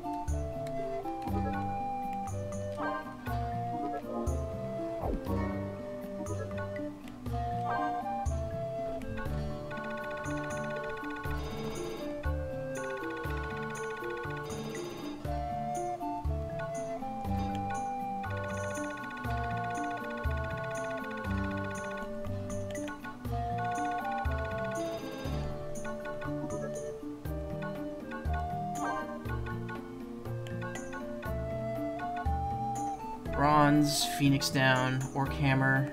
Bronze, Phoenix down, Orc Hammer.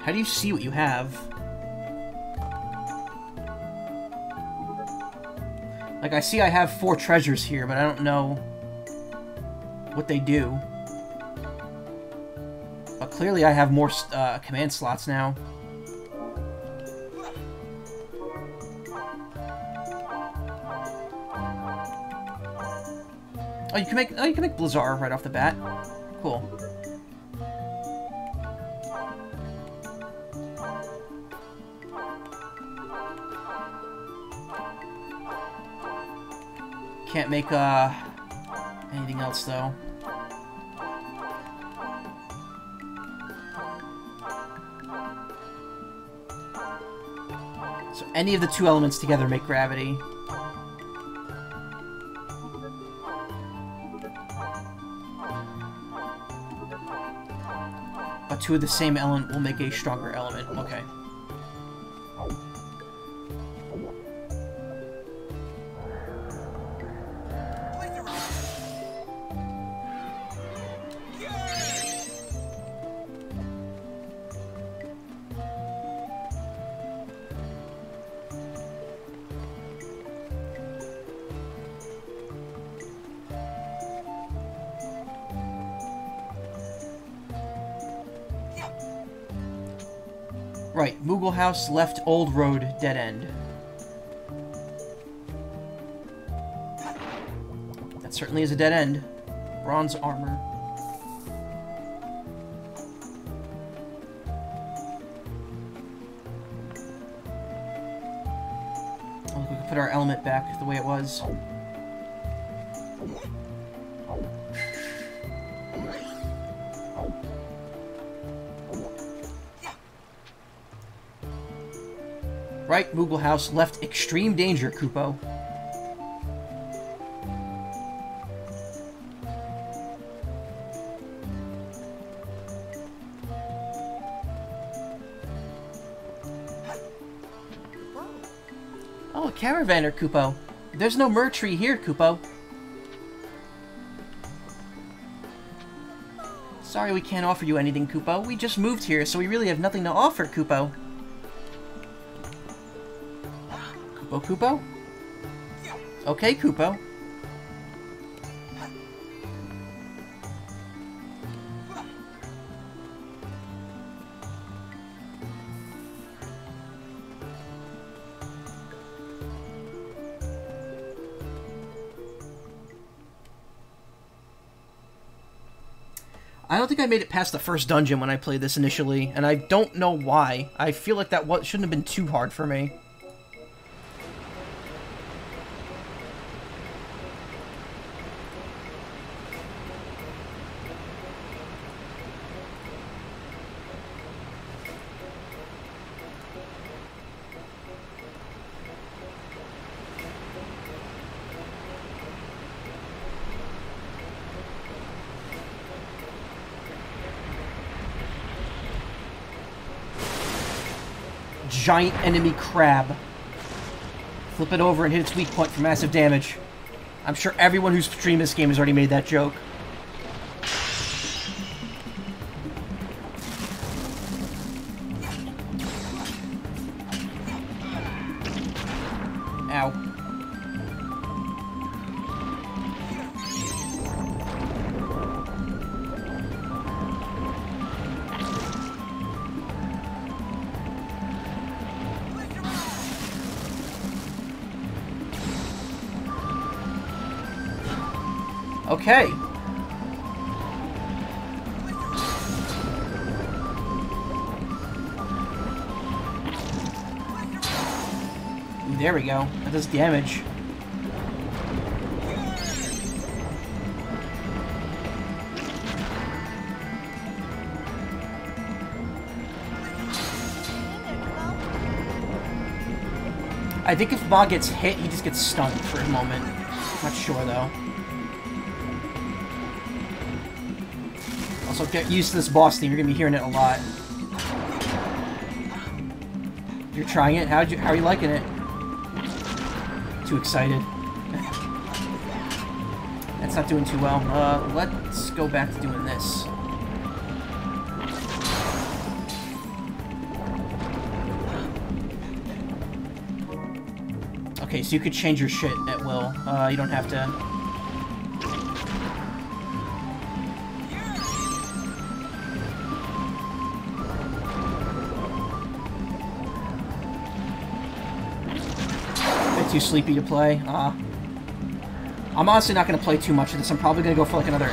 How do you see what you have? Like, I see I have 4 treasures here, but I don't know what they do. But clearly I have more command slots now. Oh, you can make Blizzard right off the bat. Cool. Can't make anything else though. So any of the 2 elements together make gravity. But 2 of the same element will make a stronger element. Okay. Right, Moogle House, left, Old Road, dead end. That certainly is a dead end. Bronze armor. Oh, look, we can put our element back the way it was. Right, Moogle House, left, extreme danger, Koopo. Oh, a caravaner, Koopo. There's no myrrh tree here, Koopo. Sorry we can't offer you anything, Koopo. We just moved here, so we really have nothing to offer, Koopo. Oh, Koopo? Okay, Koopo. I don't think I made it past the first dungeon when I played this initially, and I don't know why. I feel like that shouldn't have been too hard for me. giant enemy crab. Flip it over and hit its weak point for massive damage. I'm sure everyone who's streamed this game has already made that joke. Okay. Ooh, there we go. That does damage. I think if Ma gets hit, he just gets stunned for a moment. Not sure though. So get used to this boss theme. You're gonna be hearing it a lot. You're trying it. How are you liking it? Too excited. That's not doing too well. Let's go back to doing this. Okay, so you could change your shit at will. You don't have to. Too sleepy to play. I'm honestly not going to play too much of this. I'm probably going to go for like another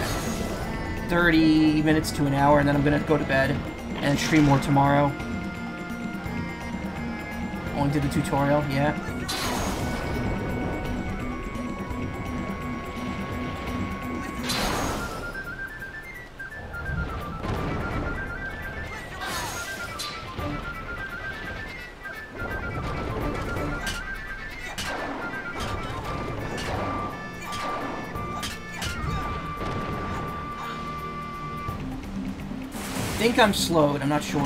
30 minutes to an hour, and then I'm going to go to bed and stream more tomorrow. Only did the tutorial, yeah. I think I'm slowed, I'm not sure.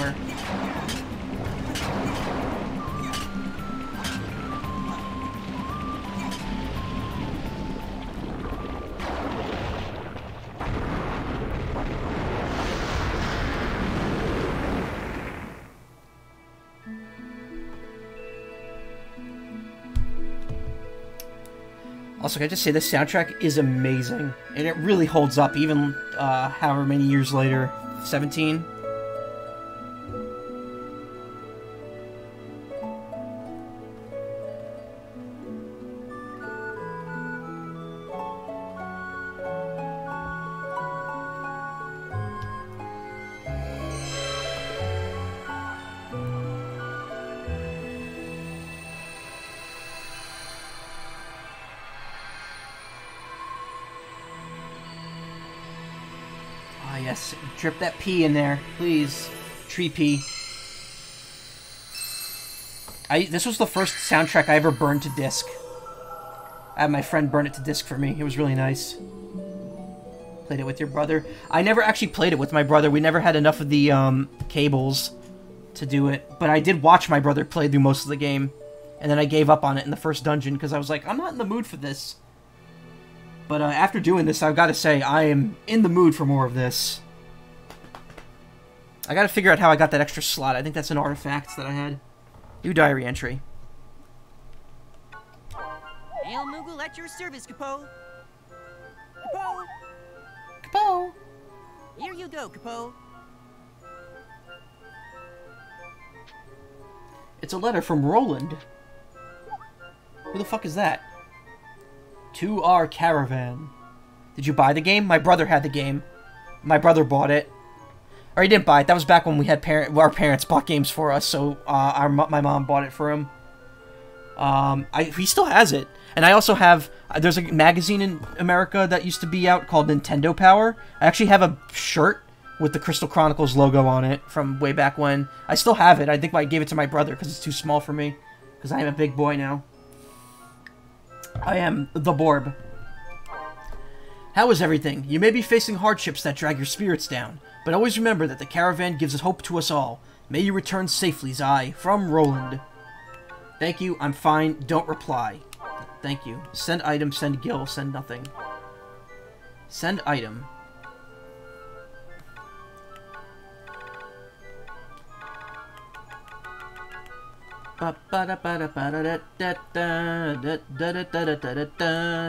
Also, can I just say this soundtrack is amazing, and it really holds up even however many years later. 17. Drip that pea in there, please. Tree pea. This was the first soundtrack I ever burned to disc. I had my friend burn it to disc for me. It was really nice. Played it with your brother. I never actually played it with my brother. We never had enough of the cables to do it. But I did watch my brother play through most of the game. And then I gave up on it in the first dungeon because I was like, I'm not in the mood for this. But after doing this, I've got to say, I am in the mood for more of this. I gotta figure out how I got that extra slot. I think that's an artifact that I had. New diary entry. Hail Moogle at your service, Capo. Capo. Capo. Here you go, Capo. It's a letter from Roland. Who the fuck is that? To our caravan. Did you buy the game? My brother had the game. My brother bought it. Or he didn't buy it. That was back when we had our parents bought games for us, so my mom bought it for him. He still has it. And I also have... there's a magazine in America that used to be out called Nintendo Power. I actually have a shirt with the Crystal Chronicles logo on it from way back when. I still have it. I think I gave it to my brother because it's too small for me. Because I am a big boy now. I am the Borb. How is everything? You may be facing hardships that drag your spirits down. But always remember that the caravan gives hope to us all. May you return safely, Zai. From Roland. Thank you, I'm fine, don't reply. Thank you. Send item, send Gil, send nothing. Send item.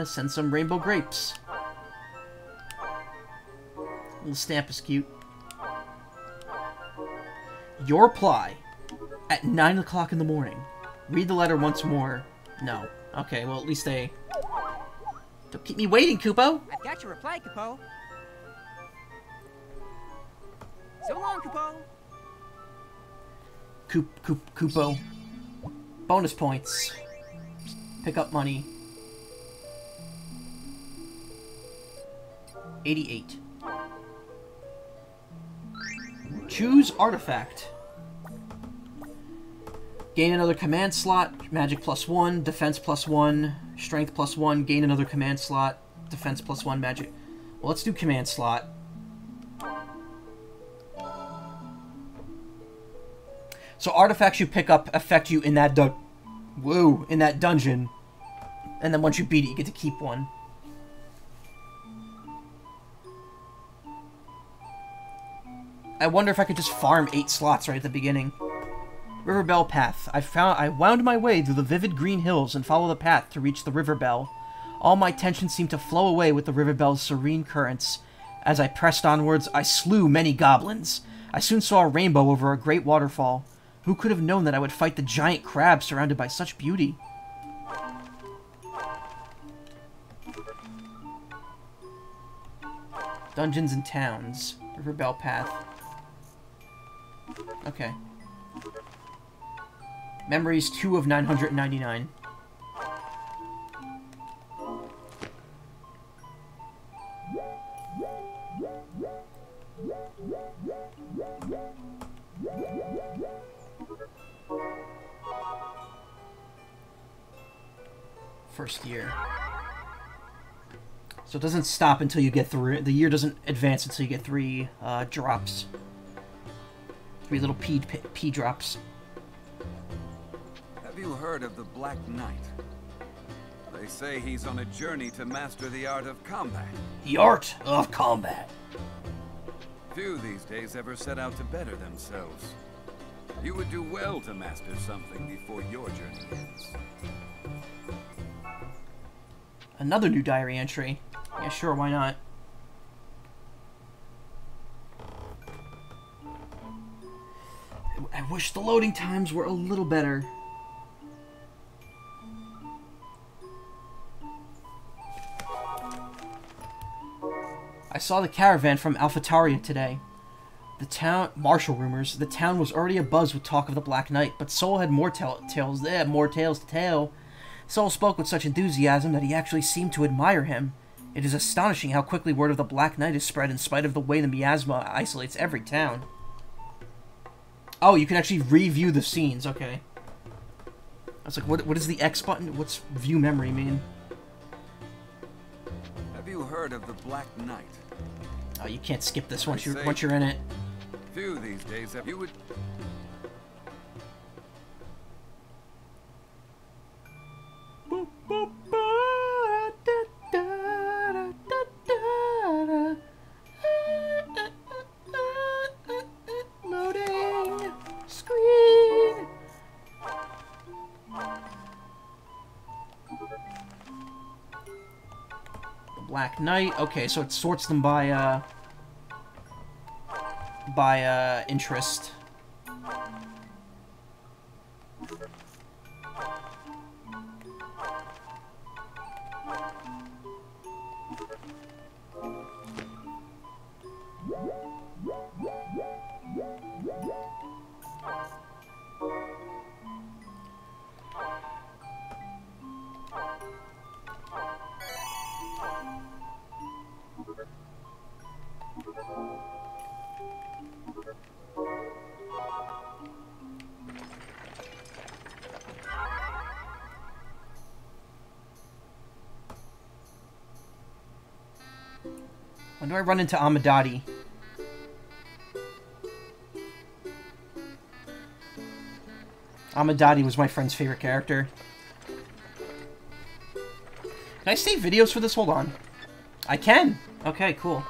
Send some rainbow grapes. Little stamp is cute. Your reply. At 9 o'clock in the morning. Read the letter once more. No. Okay, well, at least they... Don't keep me waiting, Koopo! I've got your reply, Koopo. So long, Koopo! Koopo. Bonus points. Pick up money. 88. Choose artifact. Gain another command slot, magic +1, defense +1, strength +1, gain another command slot, defense +1, magic. Well, let's do command slot. So artifacts you pick up affect you in that dungeon. And then once you beat it, you get to keep one. I wonder if I could just farm 8 slots right at the beginning. Riverbell Path. I wound my way through the vivid green hills and followed the path to reach the Riverbell. All my tension seemed to flow away with the Riverbell's serene currents. As I pressed onwards, I slew many goblins. I soon saw a rainbow over a great waterfall. Who could have known that I would fight the giant crab surrounded by such beauty? Dungeons and Towns. Riverbell Path. Okay. Memories 2 of 999. First year. So it doesn't stop until you get through it. The year doesn't advance until you get 3 drops. 3 little P drops. Have you heard of the Black Knight? They say he's on a journey to master the art of combat. The art of combat. Few these days ever set out to better themselves. You would do well to master something before your journey ends. Another new diary entry. Yeah, sure, why not? I wish the loading times were a little better. I saw the caravan from Alfitaria today. The town... Martial rumors. The town was already abuzz with talk of the Black Knight, but Sol had more tales to tell. Sol spoke with such enthusiasm that he actually seemed to admire him. It is astonishing how quickly word of the Black Knight is spread in spite of the way the miasma isolates every town. Oh, you can actually review the scenes. Okay. I was like, what is the X button? What's view memory mean? Have you heard of the Black Knight? Oh, you can't skip this once you're in it. Few these days have you would... Loading screen. The Black Knight. Okay, so it sorts them by interest. When do I run into Amadati? Amadadi was my friend's favorite character. Can I save videos for this? Hold on. I can! Okay, cool.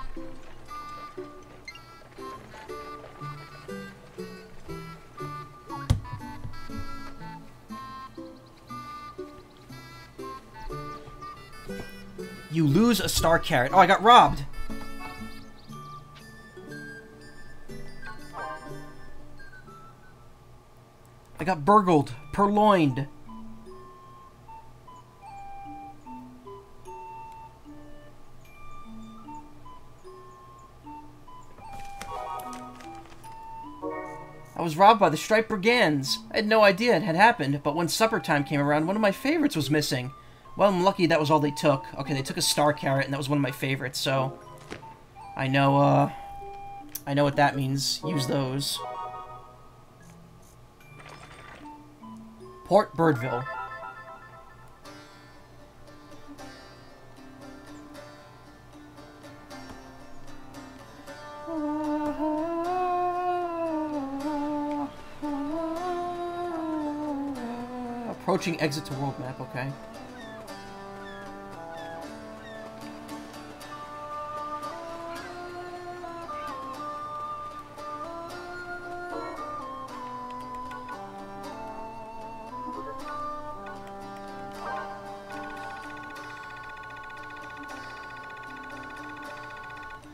You lose a star carrot. Oh, I got robbed! I got burgled, purloined. I was robbed by the Striped Brigands. I had no idea it had happened, but when supper time came around, one of my favorites was missing. Well, I'm lucky that was all they took. Okay, they took a star carrot, and that was one of my favorites, so... I know what that means. Use those. Port Birdville. Approaching exit to world map, okay.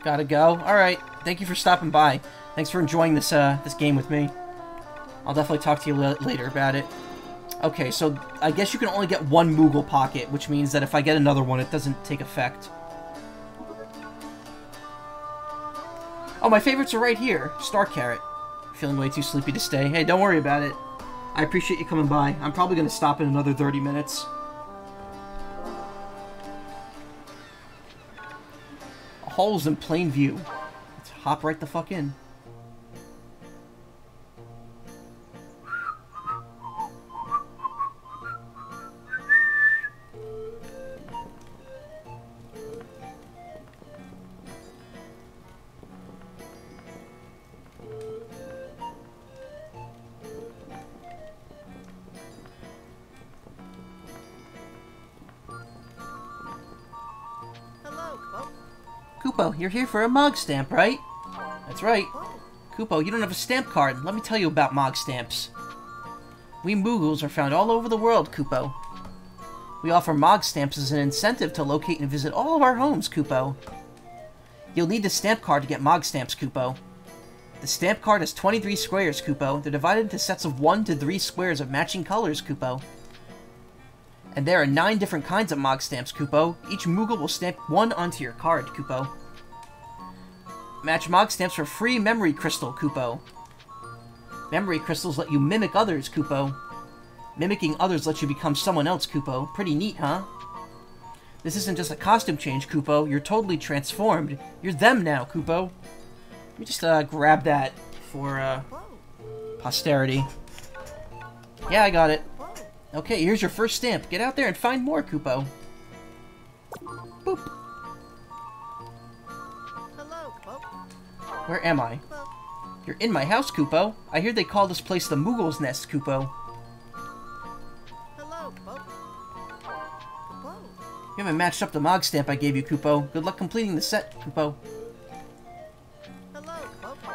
Gotta go. Alright. Thank you for stopping by. Thanks for enjoying this this game with me. I'll definitely talk to you later about it. Okay, so I guess you can only get one Moogle Pocket, which means that if I get another one, it doesn't take effect. Oh, my favorites are right here. Star Carrot. Feeling way too sleepy to stay. Hey, don't worry about it. I appreciate you coming by. I'm probably going to stop in another 30 minutes. Holes in plain view. Let's hop right the fuck in. Koopo, you're here for a Mog Stamp, right? That's right. Koopo, you don't have a stamp card. Let me tell you about Mog Stamps. We Moogles are found all over the world, Koopo. We offer Mog Stamps as an incentive to locate and visit all of our homes, Koopo. You'll need the stamp card to get Mog Stamps, Koopo. The stamp card has 23 squares, Koopo. They're divided into sets of 1 to 3 squares of matching colors, Koopo. And there are 9 different kinds of Mog Stamps, Koopo. Each Moogle will stamp 1 onto your card, Koopo. Match Mog Stamps for free Memory Crystal, Koopo. Memory Crystals let you mimic others, Koopo. Mimicking others lets you become someone else, Koopo. Pretty neat, huh? This isn't just a costume change, Koopo. You're totally transformed. You're them now, Koopo. Let me just grab that for posterity. Yeah, I got it. Okay, here's your first stamp. Get out there and find more, Koopo. Boop. Hello, Koopo. Where am I? You're in my house, Koopo. I hear they call this place the Moogle's Nest, Koopo. Hello, Koopo. You haven't matched up the Mog Stamp I gave you, Koopo. Good luck completing the set, Koopo. Hello, Koopo.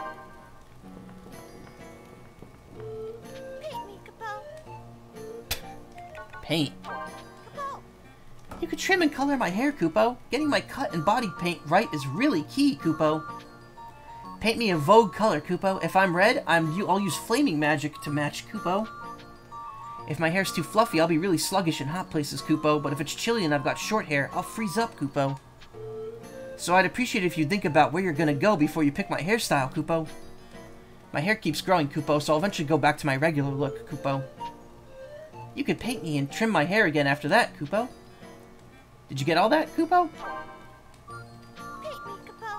Paint. You could trim and color my hair, Koopo. Getting my cut and body paint right is really key, Koopo. Paint me a Vogue color, Koopo. If I'm red, I'll use flaming magic to match, Koopo. If my hair's too fluffy, I'll be really sluggish in hot places, Koopo. But if it's chilly and I've got short hair, I'll freeze up, Koopo. So I'd appreciate it if you think about where you're gonna go before you pick my hairstyle, Koopo. My hair keeps growing, Koopo, so I'll eventually go back to my regular look, Koopo. You could paint me and trim my hair again after that, Koopo. Did you get all that, Koopo? Paint me, Koopo.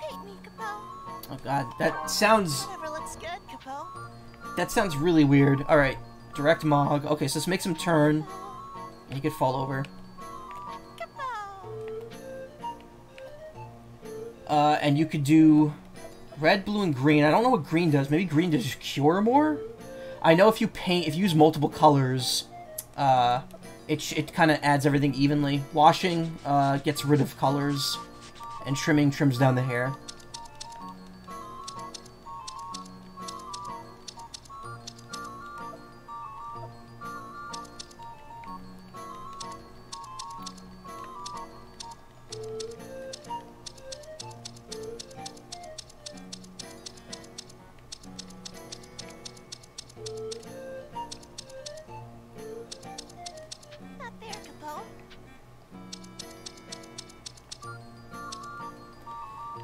Paint me, Koopo. Oh god, that sounds... Whatever looks good, Koopo. That sounds really weird. Alright, direct Mog. Okay, so this makes him turn. And he could fall over. Koopo. And you could do Red, blue, and green. I don't know what green does. Maybe green does cure more? I know if you paint, if you use multiple colors, it kind of adds everything evenly. Washing gets rid of colors, and trimming trims down the hair.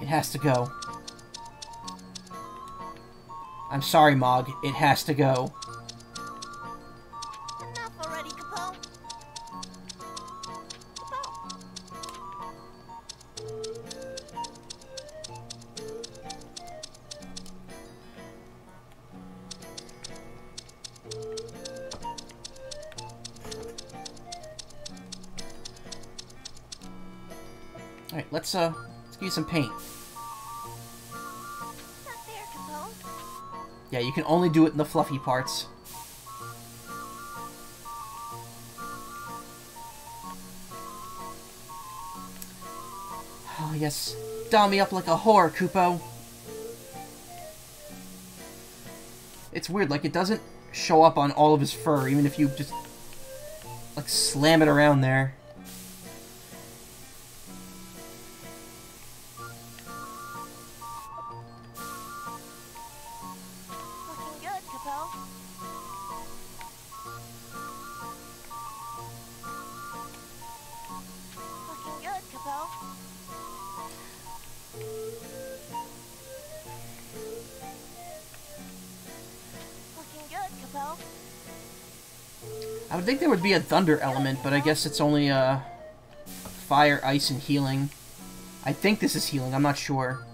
Has to go. I'm sorry, Mog. It has to go. Enough already, Capo. All right, let's get you some paint. Yeah, you can only do it in the fluffy parts. Oh, yes. Doll me up like a whore, Koopo. It's weird, like, it doesn't show up on all of his fur, even if you just, like, slam it around there. I would think there would be a thunder element, but I guess it's only fire, ice, and healing. I think this is healing, I'm not sure.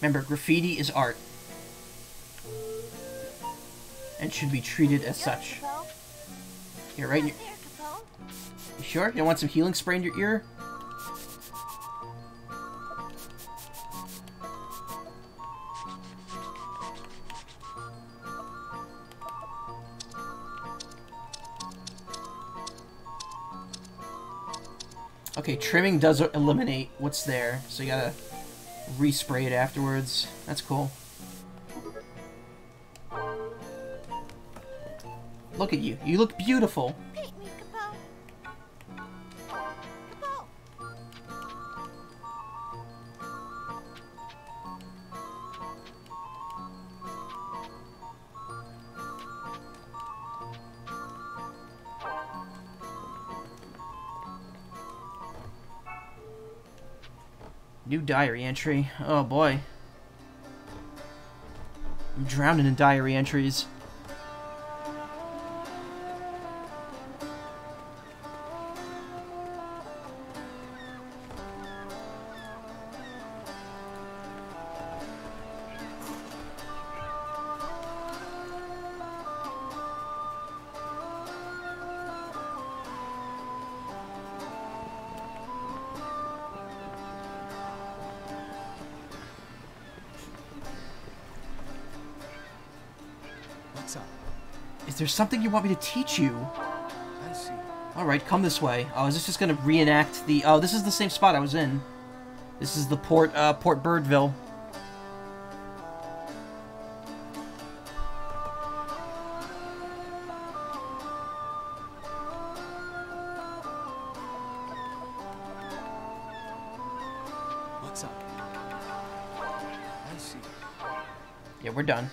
Remember, graffiti is art. And should be treated as such. You're right in your... You sure? You don't want some healing spray in your ear? Okay, trimming does eliminate what's there, so you gotta respray it afterwards. That's cool. Look at you. You look beautiful. Paint me, Capo. Capo. New diary entry. Oh boy. I'm drowning in diary entries. Is there something you want me to teach you? I see. Alright, come this way. Oh, is this just gonna reenact the... Oh, this is the same spot I was in. This is the port, Port Birdville. What's up? I see. Yeah, we're done.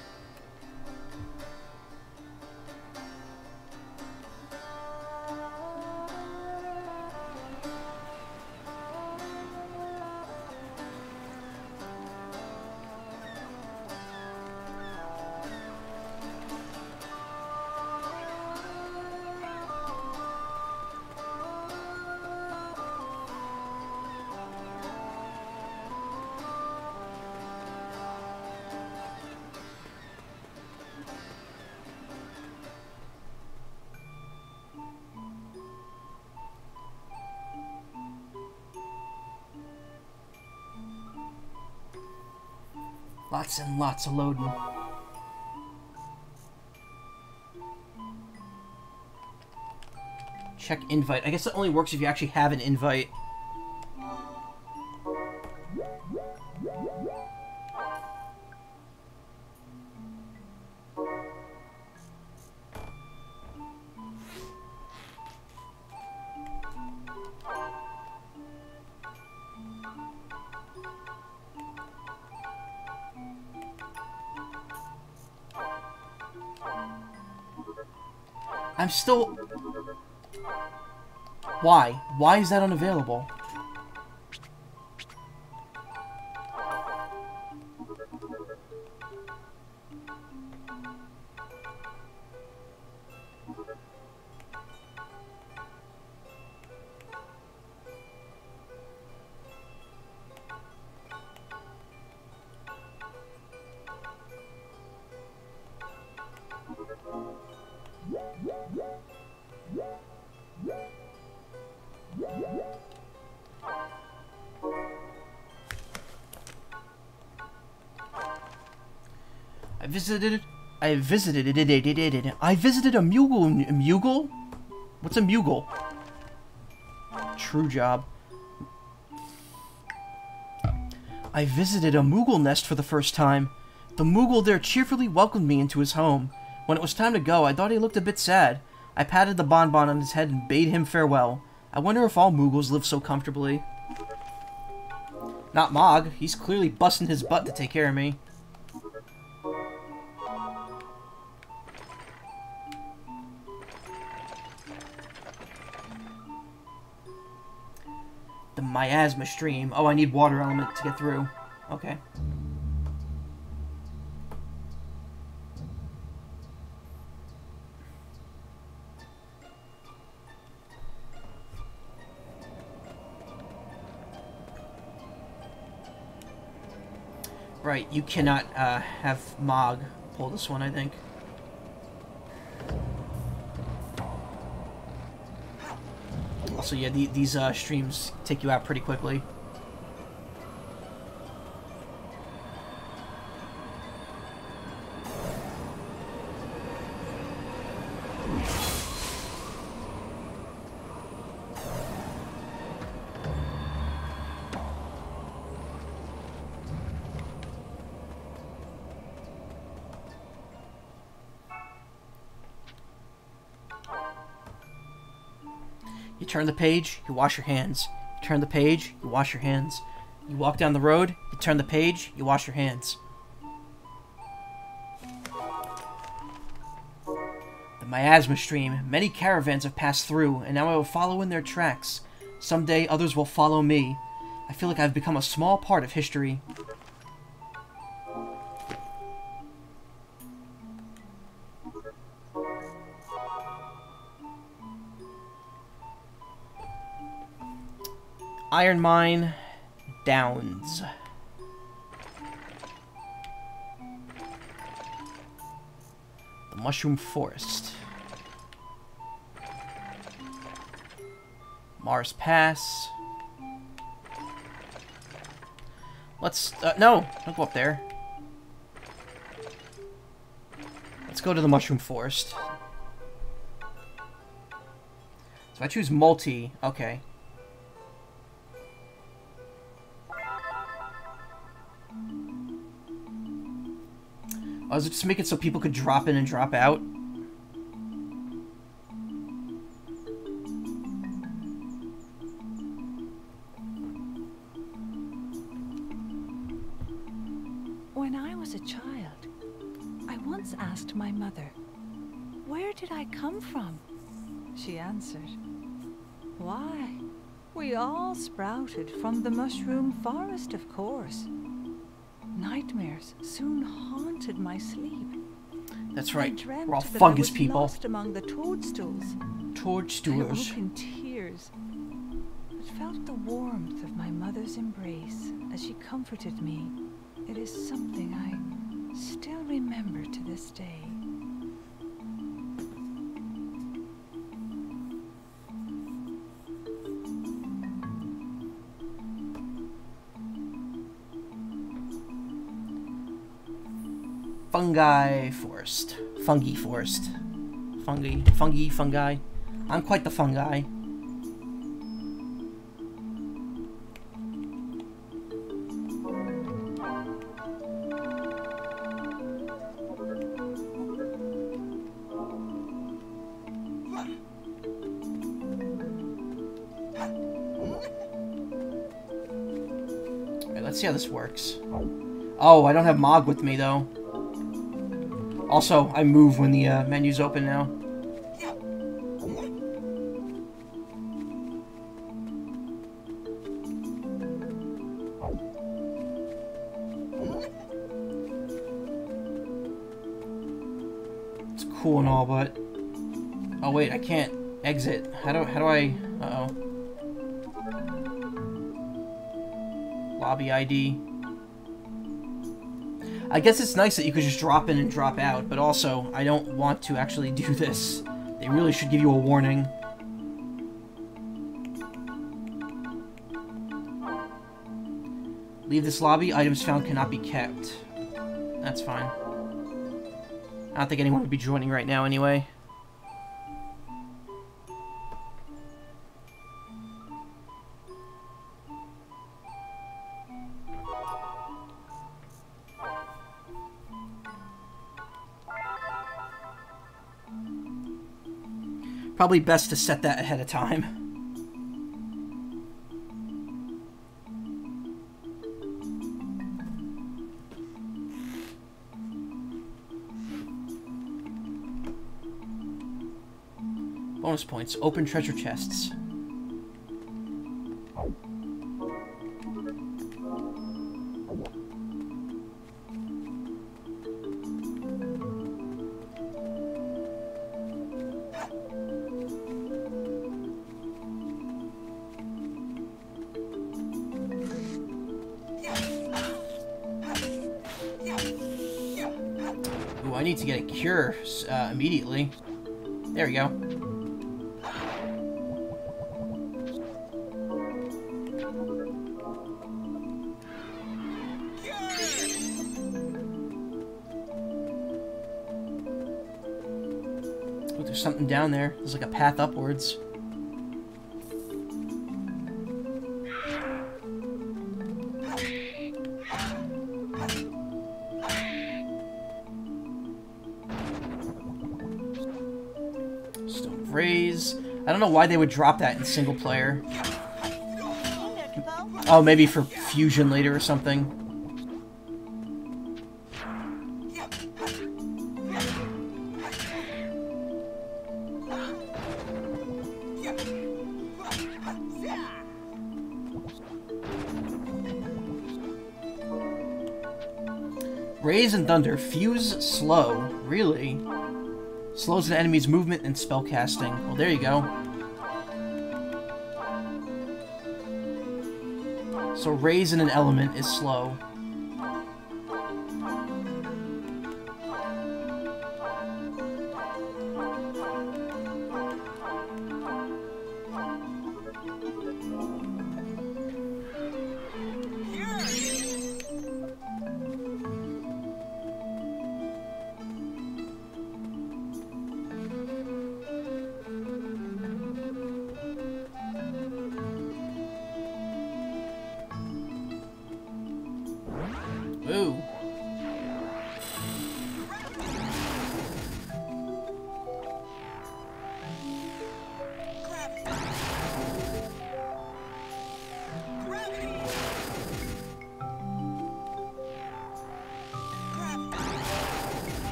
Lots and lots of loading. Check invite. I guess that only works if you actually have an invite. I'm still... Why? Why is that unavailable? I visited a Mugle. Mugle? What's a Mugle? True job. I visited a Moogle nest for the first time. The Moogle there cheerfully welcomed me into his home. When it was time to go, I thought he looked a bit sad. I patted the bonbon on his head and bade him farewell. I wonder if all Moogles live so comfortably. Not Mog. He's clearly busting his butt to take care of me. The miasma stream. Oh, I need water element to get through. Okay. Right, you cannot have Mog pull this one, I think. Also, yeah, these streams take you out pretty quickly. Turn the page, you wash your hands. You turn the page, you wash your hands. You walk down the road, you turn the page, you wash your hands. The miasma stream. Many caravans have passed through, and now I will follow in their tracks. Someday others will follow me. I feel like I've become a small part of history. Iron Mine Downs. The Mushroom Forest. Mars Pass. Let's... no! Don't go up there. Let's go to the Mushroom Forest. So I choose multi. Okay. I was just making it so people could drop in and drop out. When I was a child, I once asked my mother, "Where did I come from?" She answered, "Why, we all sprouted from the mushroom forest, of course." Nightmares soon haunted my sleep. That's right. We're all fungus people. I was lost among the toadstools. Toadstools. I woke in tears, but felt the warmth of my mother's embrace as she comforted me. It is something I still remember to this day. Fungi forest. Fungi forest. Fungi. Fungi, fungi. I'm quite the fungi. Let's see how this works. Oh, I don't have Mog with me, though. Also, I move when the menu's open now. It's cool and all, but... Oh, wait, I can't exit. How do I... Uh-oh. Lobby ID. I guess it's nice that you could just drop in and drop out, but also, I don't want to actually do this. They really should give you a warning. Leave this lobby. Items found cannot be kept. That's fine. I don't think anyone would be joining right now anyway. Probably best to set that ahead of time. Bonus points. Open treasure chests. Immediately. There we go. Oh, there's something down there. There's like a path upwards. I don't know why they would drop that in single player. Oh, maybe for fusion later or something. Raise and Thunder. Fuse slow. Really? Slows an enemy's movement and spell casting. Well, there you go. So raise in an element is slow.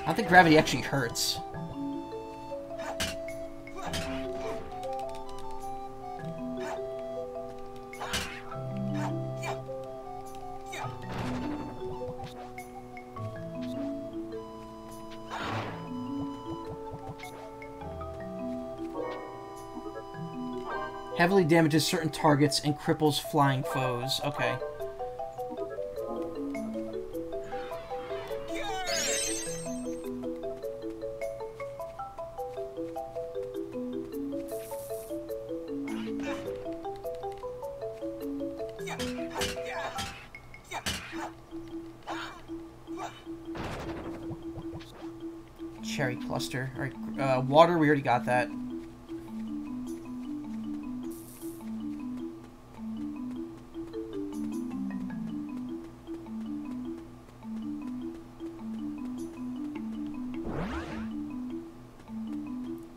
I don't think gravity actually hurts. Heavily damages certain targets and cripples flying foes. Okay. cherry cluster. All right, water, we already got that.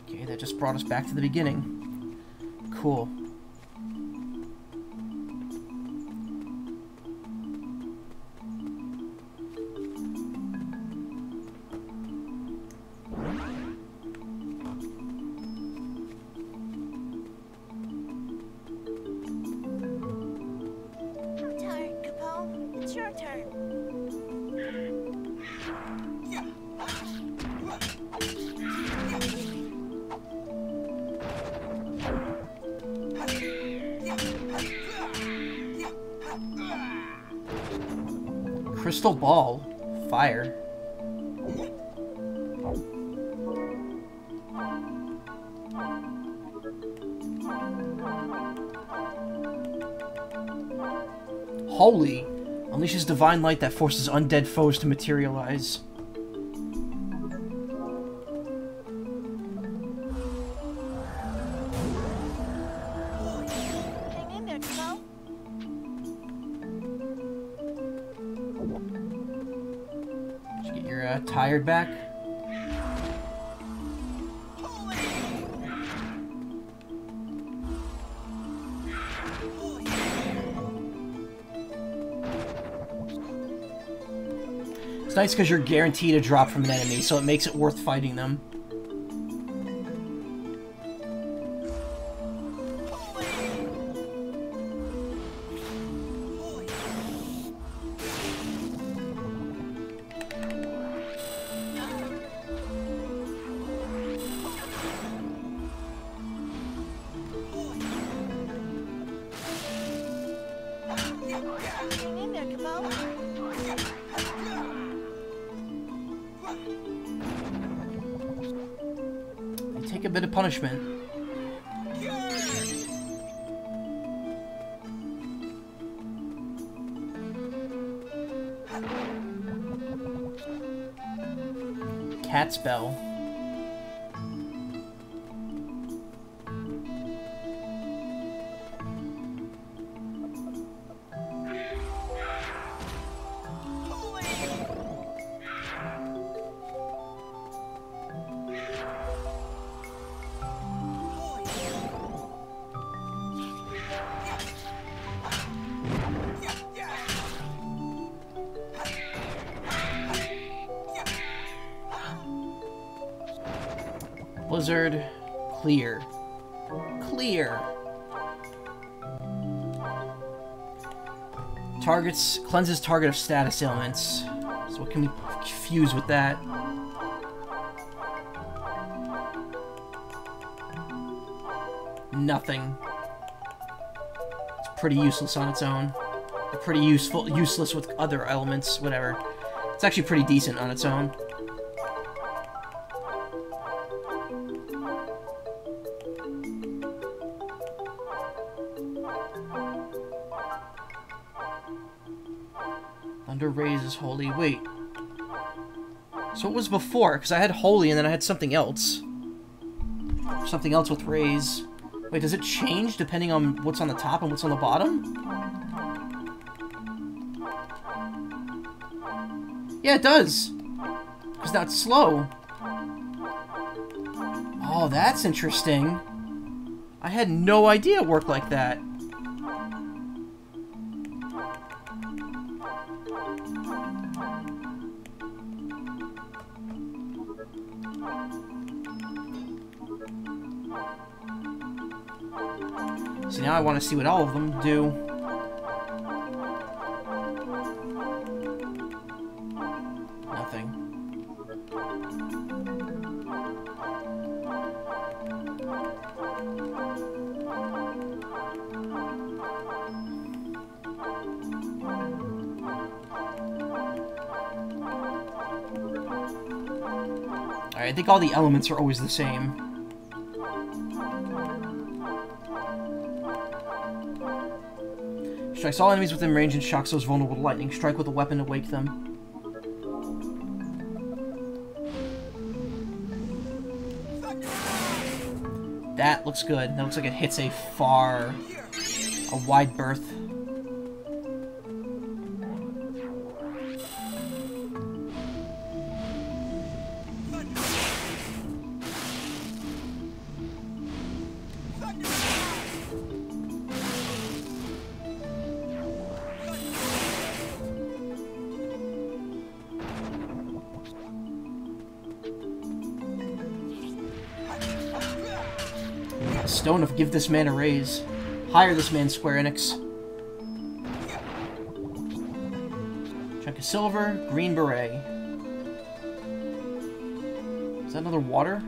Okay, that just brought us back to the beginning. Cool. Crystal ball, fire. Holy, unleashes divine light that forces undead foes to materialize. Tired back. It's nice because you're guaranteed a drop from an enemy, so it makes it worth fighting them. Take a bit of punishment. Cat spell. Blizzard, clear. Clear. Targets, cleanses target of status ailments. So what can we fuse with that? Nothing. It's pretty useless on its own. Pretty useless with other elements, whatever. It's actually pretty decent on its own. Raises holy. Wait. So it was before, because I had holy and then I had something else. Something else with raise. Wait, does it change depending on what's on the top and what's on the bottom? Yeah, it does. Because now it's slow. Oh, that's interesting. I had no idea it worked like that. So now I want to see what all of them do. Nothing. Alright, I think all the elements are always the same. Strikes all enemies within range and shocks those vulnerable to lightning. Strike with a weapon to wake them. That looks good. That looks like it hits a far... a wide berth. Stone of give this man a raise. Hire this man, Square Enix. Chunk of silver, green beret. Is that another water?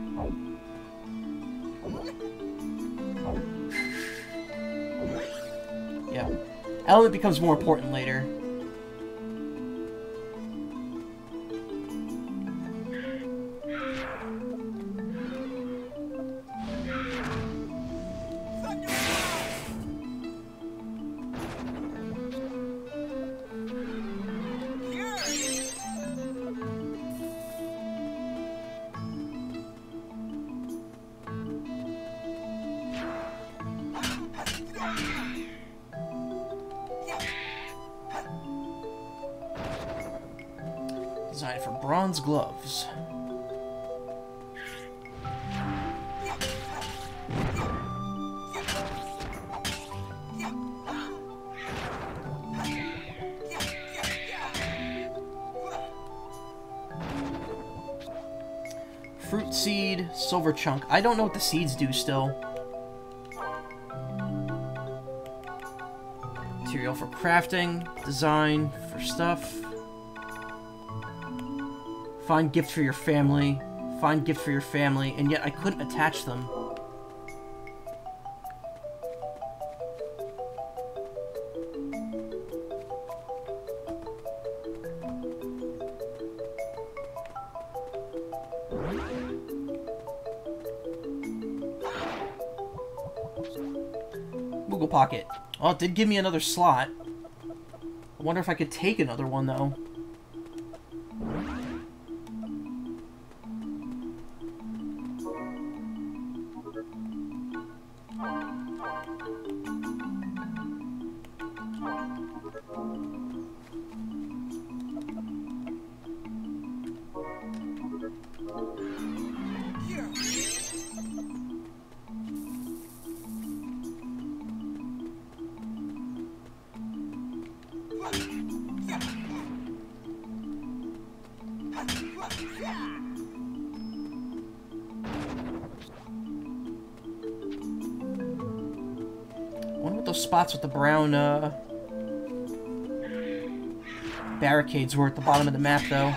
Yeah. Element becomes more important later. Designed for bronze gloves. Fruit seed, silver chunk. I don't know what the seeds do still. Material for crafting, design for stuff. Find gift for your family. Find gift for your family. And yet I couldn't attach them. Google Pocket. Oh, it did give me another slot. I wonder if I could take another one, though. Spots with the brown barricades were at the bottom of the map, though.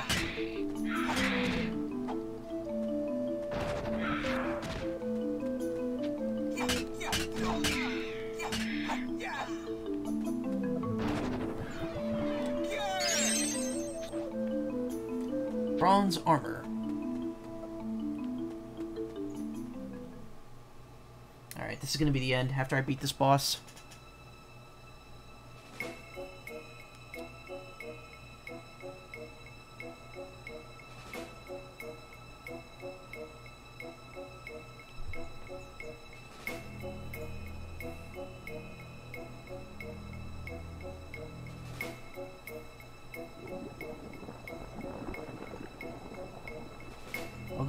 Bronze armor. Alright, this is gonna be the end after I beat this boss.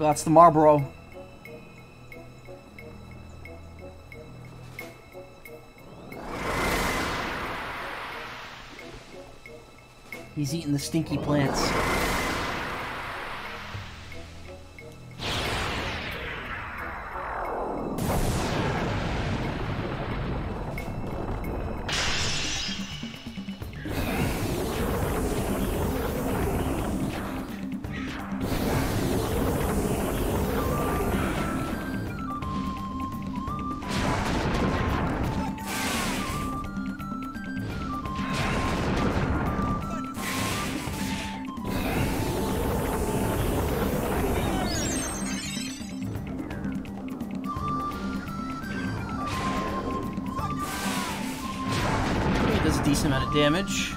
That's the Marlboro. He's eating the stinky plants. Decent amount of damage.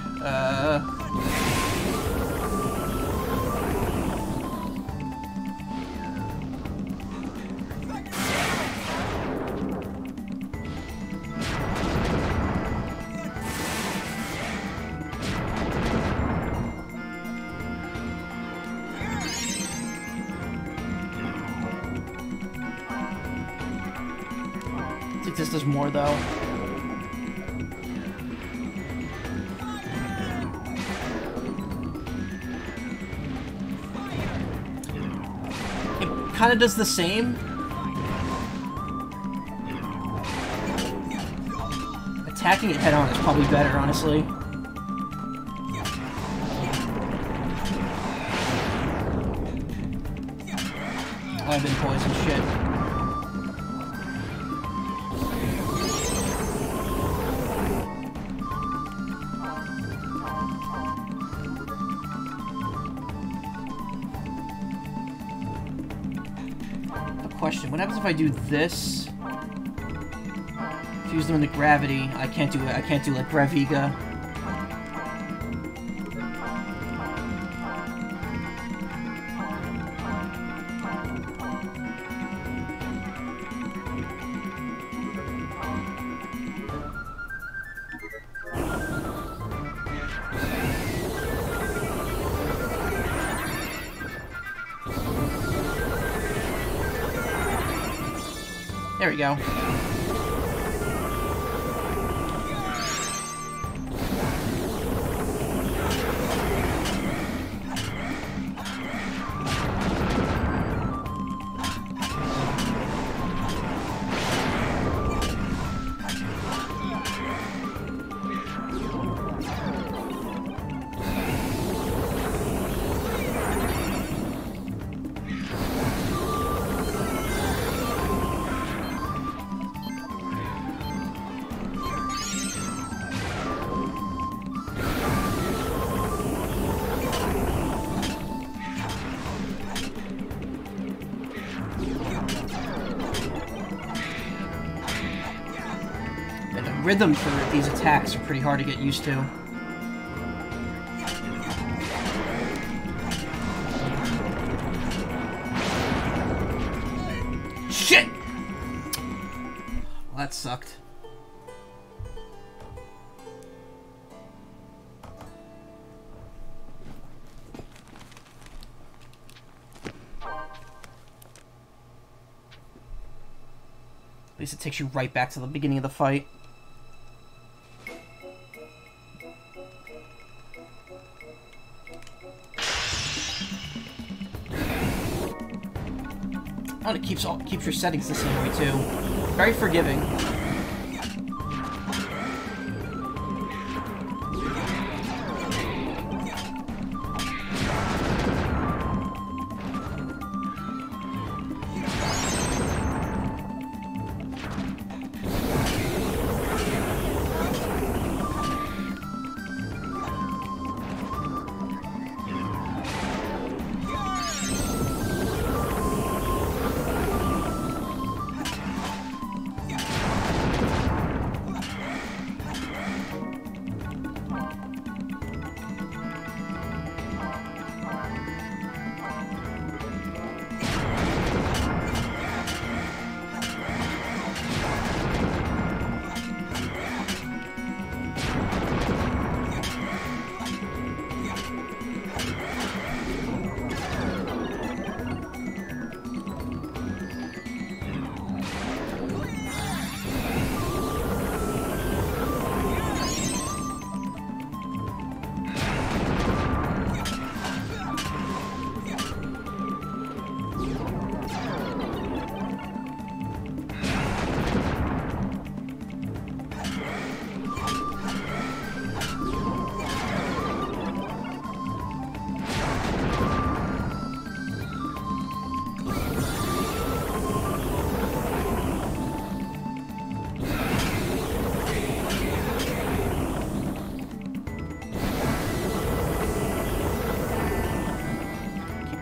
I think this does more, though. It kind of does the same. Attacking it head-on is probably better, honestly. I've been poisoned, shit. A question, what happens if I do this? Fuse them into gravity. I can't do it. I can't do like Graviga. There we go. Rhythm for these attacks are pretty hard to get used to. Shit! Well, that sucked. At least it takes you right back to the beginning of the fight. And it keeps your settings the same way too. Very forgiving.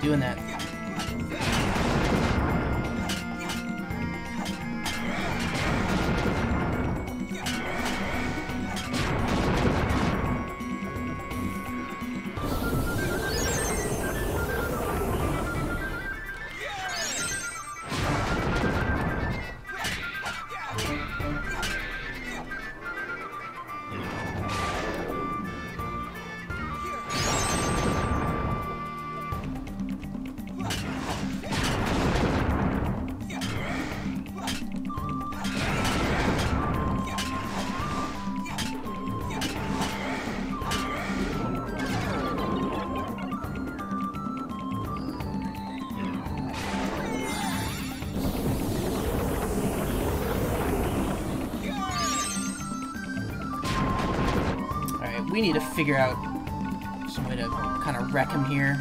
Doing that. We need to figure out some way to kind of wreck him here.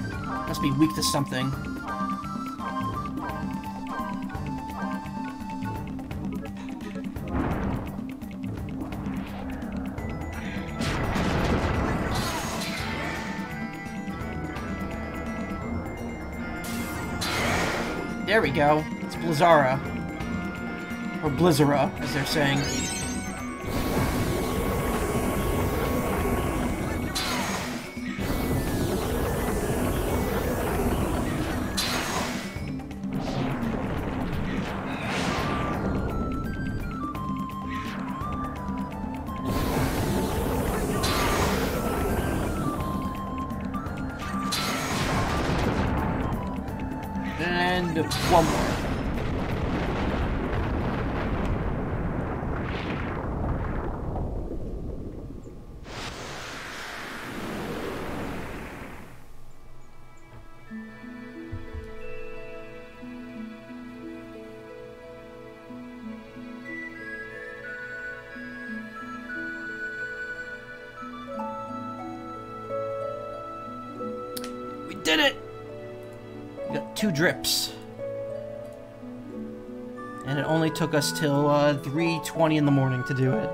Must be weak to something. There we go. It's Blizzara. Or Blizzara, as they're saying. One more. We did it! We got 2 drips. And it only took us till 3:20 in the morning to do it.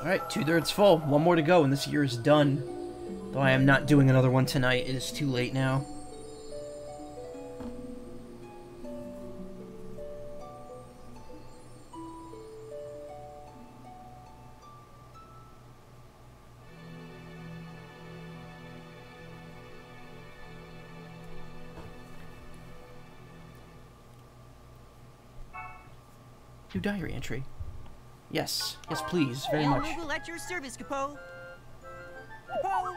Alright, 2/3 full. 1 more to go, and this year is done. Though I am not doing another one tonight. It is too late now. New diary entry. Yes. Yes, please. Very much. We will at your service, Capo. Capo. What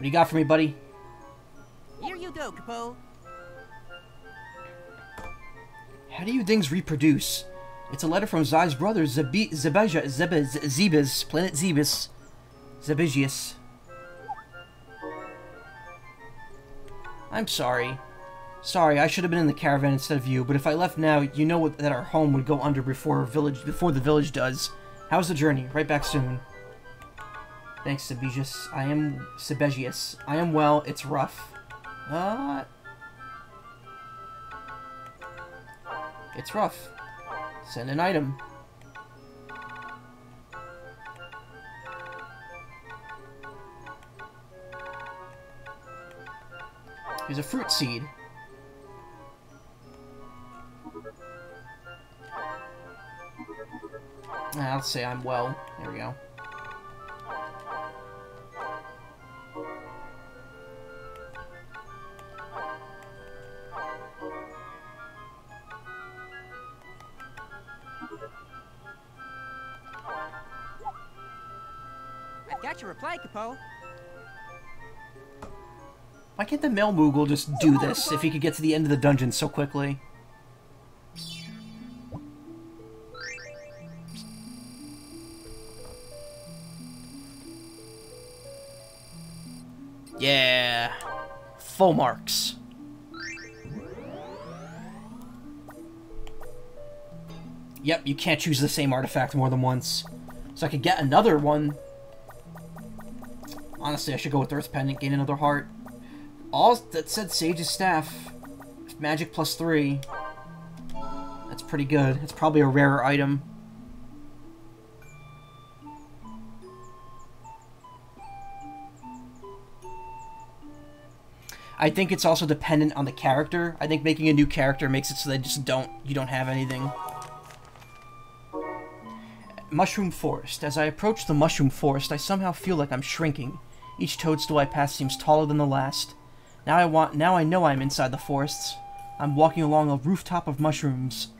do you got for me, buddy? Here you go, Capo. How do you things reproduce? It's a letter from Zai's brother, Sebesius, Planet Zebes. Sebesius. I'm sorry. Sorry, I should have been in the caravan instead of you, but if I left now, you know that our home would go under before the village does. How's the journey? Right back soon. Thanks, Sebesius. I am well. It's rough. It's rough. Send an item. Here's a fruit seed. I'll say I'm well. There we go. I've got your reply, Capo. Why can't the male Moogle just do this if he could get to the end of the dungeon so quickly? Yeah, full marks. Yep, you can't choose the same artifact more than once. So I could get another one. Honestly, I should go with Earth Pendant, gain another heart. All that said, Sage's Staff. Magic +3. That's pretty good. It's probably a rarer item. I think it's also dependent on the character. I think making a new character makes it so they just you don't have anything. Mushroom Forest. As I approach the Mushroom Forest, I somehow feel like I'm shrinking. Each toadstool I pass seems taller than the last. Now I know I'm inside the forests. I'm walking along a rooftop of mushrooms.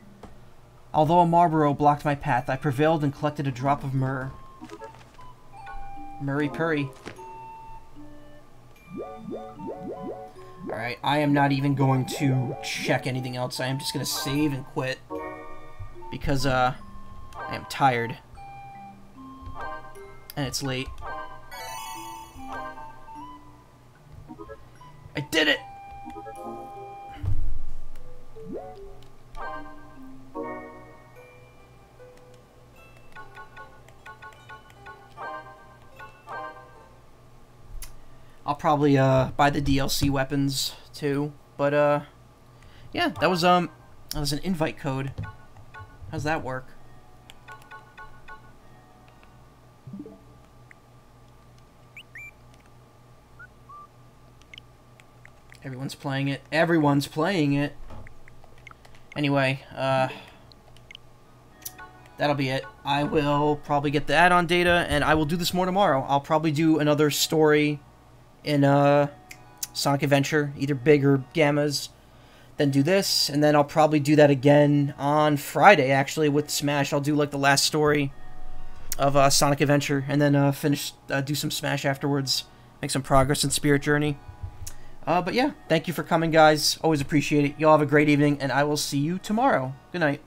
Although a Marlboro blocked my path, I prevailed and collected a drop of myrrh. Murray Purry. Alright, I am not even going to check anything else. I am just going to save and quit. Because, I am tired. And it's late. I did it! I'll probably, buy the DLC weapons, too. But, yeah, that was an invite code. How's that work? Everyone's playing it. Everyone's playing it! Anyway, that'll be it. I will probably get the add-on data, and I will do this more tomorrow. I'll probably do another story in Sonic Adventure, either big or gammas, then do this, and then I'll probably do that again on Friday, actually, with Smash. I'll do, like, the last story of Sonic Adventure, and then finish, do some Smash afterwards, make some progress in Spirit Journey. But yeah, thank you for coming, guys. Always appreciate it. Y'all have a great evening, and I will see you tomorrow. Good night.